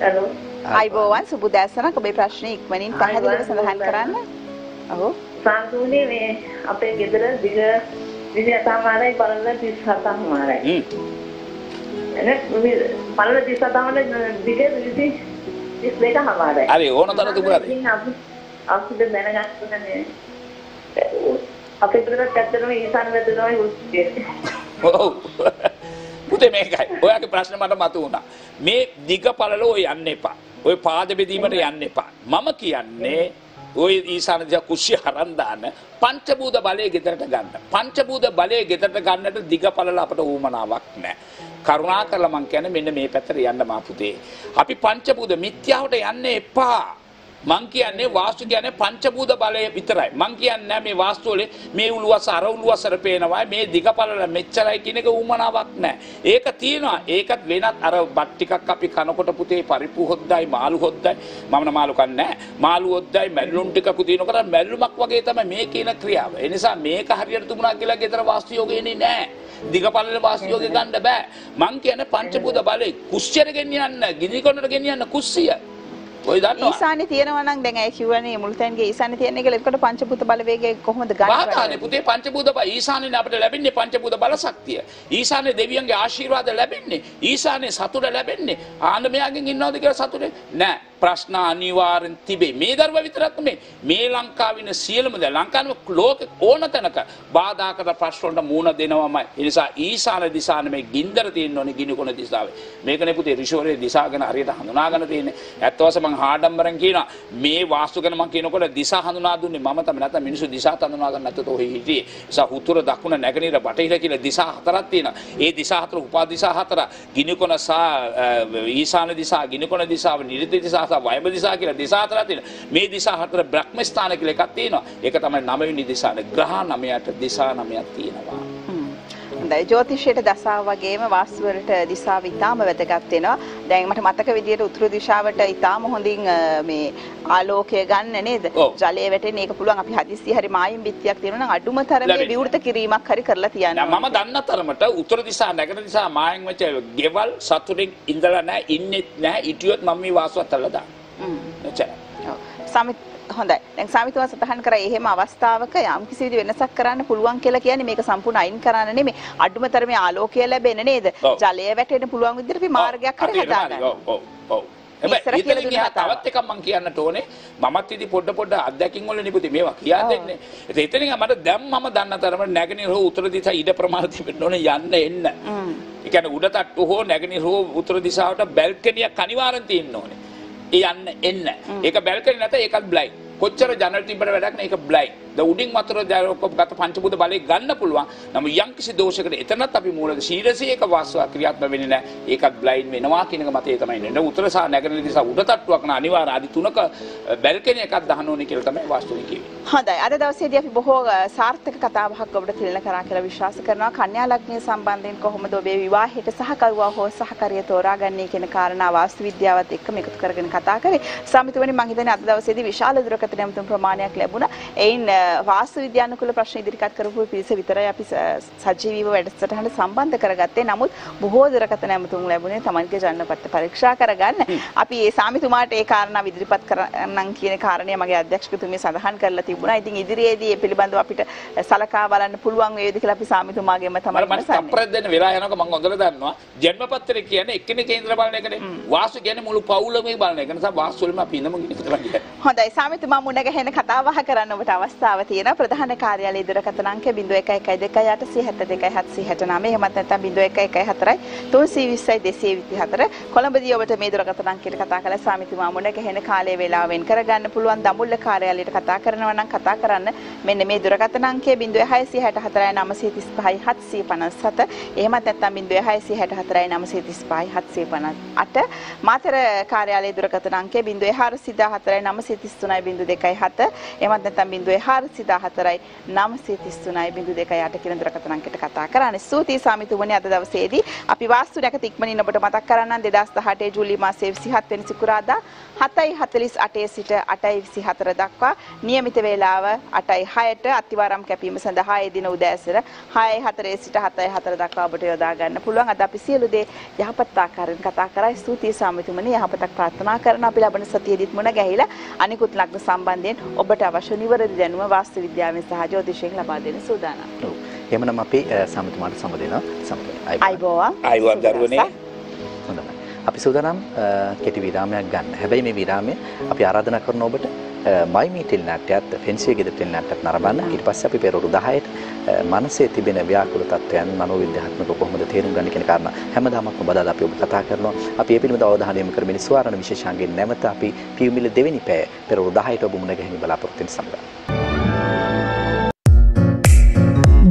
හලෝ. අයිබෝවන් සුබ දැසනක් ඔබේ ප්‍රශ්නේ ඉක්මනින් පැහැදිලිව සඳහන් කරන්න. ඔව්. සාන්තුනේ මේ අපේ ගෙදර දිග විද්‍යාමාරයි බලන තිස් හතක් මාරයි. එනක් මේ බලන තිස් හතක් දිග විදි ඉස්ලේකම මාරයි. හරි ඕනතර තිබුණාද? අසුද දැනගන්නුනේ අපේ ගෙදර පැත්තටම ඊසාන වැදුනයි උස්සේ. ඔව්. පුතේ මේකයි. ඔයාගේ ප්‍රශ්න මට මතු වුණා. මේ දිග පළල ඔය යන්න එපා. ඔය පාද බෙදීමට යන්න එපා. මම කියන්නේ ඔය ඊසාන දිහා කුස්සිය හරන් දාන පංචබූත බලයේ ගෙදරට ගන්න. පංචබූත බලයේ ගෙදරට ගන්නට දිග පළල අපට උවමනාවක් නැහැ. කරුණා කරලා මං කියන්නේ මෙන්න මේ පැත්තට යන්න මා පුතේ. අපි පංචබූත මිත්‍යාවට යන්න එපා. මං කියන්නේ වාස්තු කියන්නේ පංචබූත බලය විතරයි. මං කියන්නේ මේ වාස්තු වල මේ උළුවස අර උළුවසර පේනවා මේ දිගපළල මෙච්චරයි කියන එක උමනාවක් නැහැ. ඒක තියෙනවා. ඒකත් වෙනත් අර බත් ටිකක් අපි කනකොට පුතේ පරිප්පු හොද්දයි මාළු හොද්දයි මම නම් මාළු කන්නේ නැහැ. මාළු හොද්දයි මැල්ලුම් ටිකක් තියෙනකොට මැල්ලුමක් වගේ තමයි මේ කියන ක්‍රියාව. ඒ නිසා මේක හරියට දුමුණා කියලා ගෙදර වාස්තු යෝගේනේ නැහැ. දිගපළල වාස්තු යෝගේ ගන්න බෑ. මං කියන්නේ පංචබූත බලය කුස්සියට ගෙනියන්න, ගිනිකොණට ගෙනියන්න කුස්සිය. ඊසානේ තියෙනවා නම් දැන් ඇයි කියවනේ මුල්තැන්ගේ ඊසානේ තියෙන එක ලේකට පංචබූත බලවේගය කොහොමද ගන්න බෑ. වාතානේ පුතේ පංචබූත බල ඊසානේනේ අපිට ලැබෙන්නේ පංචබූත බල ශක්තිය. ඊසානේ දෙවියන්ගේ ආශිර්වාද ලැබෙන්නේ. ඊසානේ සතුට ලැබෙන්නේ. ආනමයාගෙන් ඉන්නවද කියලා සතුටේ නෑ. ප්‍රශ්න අනිවාර්යෙන් තිබේ. මේ දරුවා විතරක් නෙමේ. මේ ලංකාවේ සියලුම ද ලංකාවේ ලෝකේ ඕන තැනක බාධාකට ප්‍රශ්න වලට මූණ දෙනවමයි. ඒ නිසා ඊසාන දිශානේ මේ ගින්දර තියෙන්න ඕනේ ගිනිකොන දිශාවේ. මේකනේ පුතේ ඍෂිවරේ දිශාගෙන හරියට හඳුනා ගන්න තියෙන්නේ. ඇත්ත වශයෙන්ම හාඩම්බරෙන් කියනවා මේ වාස්තු ගැන මම කියනකොට දිශා හඳුනා දුන්නේ මම තමයි. නැත්නම් මිනිස්සු දිශා හඳුනා ගන්න නැත්තොත් ඔහි හිටියේ. ඒ නිසා උතුර දකුණ නැගෙනහිර බටහිර කියලා දිශා හතරක් තියෙනවා. ඒ දිශා හතර උපාදිශා හතර ගිනිකොන සහ ඊසාන දිශා ගිනිකොන දිශාව නිරිත දිශා වයඹ දිශා කියලා දිශා හතරක් තියෙනවා. මේ දිශා හතර බ්‍රහ්ම ස්ථාන කියලා එකක් තියෙනවා. ඒක තමයි නවවෙනි දිශාන. ග්‍රහ නවයට දිශා නවයක් තියෙනවා. හොඳයි. ජ්‍යොතිෂයට දසාව වගේම වාස්තු වලට දිශාව ඉතාම වැදගත් වෙනවා. දැන් මට මතක විදියට උතුරු දිශාවට ඉතාම හොඳින් මේ ආලෝකය ගන්න නේද? ජලයේ වැටෙන්නේ ඒක පුළුවන් අපි හදිස්සිය හරි මායිම් බිත්තියක් තියෙනවා නම් අඩුම තරමේ විවෘත කිරීමක් හරි කරලා තියන්න. මම දන්න තරමට උතුරු දිශා නැගෙන දිශා මායිම් වෙච්ච ගෙවල් සතුටින් ඉඳලා නැහැ, ඉන්නෙත් නැහැ. හිටියොත් මම මේ වාසුවත් අල්ලලා දාන්න. හ්ම්. එච්චරයි. ඔව්. සමිත් හොඳයි. දැන් සාමිතුමා සතහන් කරා එහෙම අවස්ථාවක යම් කිසි විදි වෙනසක් කරන්න පුළුවන් කියලා කියන්නේ මේක සම්පූර්ණ අයින් කරන්න නෙමෙයි. අඩුම තරමේ ආලෝකය ලැබෙන නේද? ජලය වැටෙන්න පුළුවන් විදිහට අපි මාර්ගයක් හරි හදාගන්න. ඔව් ඔව් ඔව්. හැබැයි ඉතින් තවත් එකක් මම කියන්නට ඕනේ. මමත් ඉතින් පොඩ පොඩ අත්දැකීම් වල නිපුති මේවා කියා දෙන්නේ. ඒත් එතනින් මට දැන් මම දන්න තරමට නැගෙනහිර හෝ උතුර දිශා ඉඩ ප්‍රමාණය තිබෙන්න ඕනේ යන්න එන්න. ඒ කියන්නේ උඩ තට්ටු හෝ නැගෙනහිර හෝ උතුර දිශාවට බැල්කනියක් අනිවාර්යෙන් තියෙන්න ඕනේ. යන්න එන්න. ඒක බැල්කනි නැත ඒකත් බ්ලයින්ඩ්. කොච්චර ජනල් තිබ්බට වැඩක් නෑ ඒක බ්ලයින්ඩ්. ද උඩින් වතුර ජලෝකප් ගත පංචබුද බලය ගන්න පුළුවන්. නමුත් යම්කිසි දෝෂයකට එතනත් අපි මූලික ශීර්ෂයක වාසුව ක්‍රියාත්මක වෙන්නේ නැහැ. ඒකත් බ්ලයින්ඩ් වෙනවා කියන එක මතේ තමයි ඉන්නේ. උතර සහ නැගෙනහිර දිශා උඩ තට්ටුවක් න අනිවාර්ය අඩි තුනක බැල්කනි එකක් දාන්න ඕනේ කියලා තමයි වාස්තුවේ කිව්වේ. හොඳයි. අද දවසේදී අපි බොහෝ සාර්ථක කතා බහක් ඔබට තිළින කරා කියලා විශ්වාස කරනවා. කන්‍යා ලග්නය සම්බන්ධයෙන් කොහොමද ඔබේ විවාහයට සහකරුවා හෝ සහකරිය තෝරාගන්නේ කියන කාරණා වාස්තු විද්‍යාවත් එක්කම එකතු කරගෙන කතා කරේ. සමිතුමනි මම හිතන්නේ අද දවසේදී විශාල දුරකට යම් තුන් ප්‍රමාණයක් ලැබුණා. එයින් වාස්තු විද්‍යානුකූල ප්‍රශ්න ඉදිරිපත් කරපු පිරිස විතරයි අපි සජීවීව වැඩසටහනට සම්බන්ධ කරගත්තේ. නමුත් බොහෝ දුරකට නැමතුම් ලැබුණේ තමන්ගේ ජන්මපත්‍ර පරීක්ෂා කරගන්න. අපි ඒ සාමිතුමාට ඒ කාරණා ඉදිරිපත් කරන්නම් කියන කාරණය මගේ අධ්‍යක්ෂකතුමිය සඳහන් කරලා තිබුණා. ඉතින් ඉදිරියේදී මේ පිළිබඳව අපිට සලකා බලන්න පුළුවන් වේවිද කියලා අපි සාමිතුමාගෙම තමයි මම ප්‍රශ්න වෙලා යනකොට මම හොඳට දන්නවා ජන්මපත්‍රය කියන්නේ එක්කෙනේ කේන්ද්‍ර බලන එකනේ. වාස්තු කියන්නේ මුළු පවුලම බලන එක. නිසා වාස්තු වලම අපි ඉන්නම ඉදිරියට කරන්නේ. හොඳයි සාමිතුමා මුණගැහෙන කතා බහ කරන්න ඔබට අවස්ථාව තියෙනවා. ප්‍රධාන කාර්යාලයේ දුරකථන අංකය ज़ीरो एक एक दो आठ सात दो आठ सात नौ එහෙමත් නැත්නම් ज़ीरो एक एक चार तीन दो शून्य दो दो दो चार කොළඹදී ඔබට මේ දුරකථන අංකයට කතා කළා සාමිතුමා මුණගැහෙන කාලය වේලාව වෙන් කරගන්න පුළුවන්. දඹුල්ල කාර්යාලයට කතා කරනවා නම් කතා කරන්න මෙන්න මේ දුරකථන අංකය ज़ीरो छह छह चार नौ तीन पाँच सात सात එහෙමත් නැත්නම් ज़ीरो छह छह चार नौ तीन पाँच सात सात आठ මාතර කාර්යාලයේ දුරකථන අංකය ज़ीरो चार चार नौ तीन तीन दो शून्य दो दो आठ එහෙමත් නැත්නම් ज़ीरो चार चार नौ तीन तीन दो आठ කියන දුරකථන අංකයට කතා කරන්න. ස්තුතියි සාමිතුමනි අද දවසේදී අපි වාස්තු නැකත ඉක්මනින් ඔබට මතක් කරන්නම් දෙදාස් දහඅටේ ජූලි මාසයේ විසිහත් වෙනි සිකුරාදා හතයි හතලිස් අටේ සිට අටයි විසිහතර දක්වා નિયમિત වේලාව අටයි හයට අතිවාරම් කැපීම සඳහා ඒ දින උදෑසන හයයි හතරේ සිට හතයි හතර දක්වා ඔබට යොදා ගන්න පුළුවන්. අද අපි සියලු දේ යහපත් ආකාරයෙන් කතා කරා. ස්තුතියි සාමිතුමනි යහපතක් ප්‍රාර්ථනා කරන අපි ලබන සතියේදීත් මුණ ගැහිලා අනිකුත් ලග්න සම්බන්ධයෙන් ඔබට අවශ්‍ය නිවැරදි දැනුම වාස්තු විද්‍යාවෙන් සහ ජ්‍යොතිෂයෙන් ලබා දෙන සූදානම්. ඔව්. එමනම් අපි සමිතුමාට සමදෙනවා. සම්පූර්ණයි. අයබෝවා. අයබෝවා දරුවනේ. හොඳයි. අපි සූදානම් කෙටි විරාමයක් ගන්න. හැබැයි මේ විරාමය අපි ආරාධනා කරන ඔබට මයි මීටිල් නාට්‍යයත් ෆෙන්සිය ගෙදර තෙල් නාට්‍යයත් නරඹන්න. ඊට පස්සේ අපි පෙරවරු දහයට මනසේ තිබෙන ව්‍යාකූල තත්ත්වයන් මනෝවිද්‍යාත්මක කොහොමද තේරුම් ගන්න කියන කාරණා හැමදාම ඔබදාලා අපි ඔබ කතා කරනවා. අපි මේ පිළිබඳව අවධානය යොමු කරමින් සුවාරණ විශේෂාංගයෙන් නැවත අපි පියුමිල දෙවෙනි පැය පෙරවරු දහයට ඔබ මුණ ගැහිමි බලාපොරොත්තු වෙන සමග.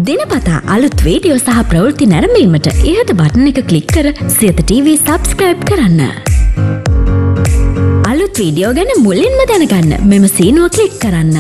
දිනපතා අලුත් වීඩියෝ සහ ප්‍රවෘත්ති නැරඹීමට ඉහත බටන් එක ක්ලික් කර සියත ටීවී සබ්ස්ක්‍රයිබ් කරන්න. අලුත් වීඩියෝ ගැන මුලින්ම දැනගන්න මෙම සීනුව ක්ලික් කරන්න.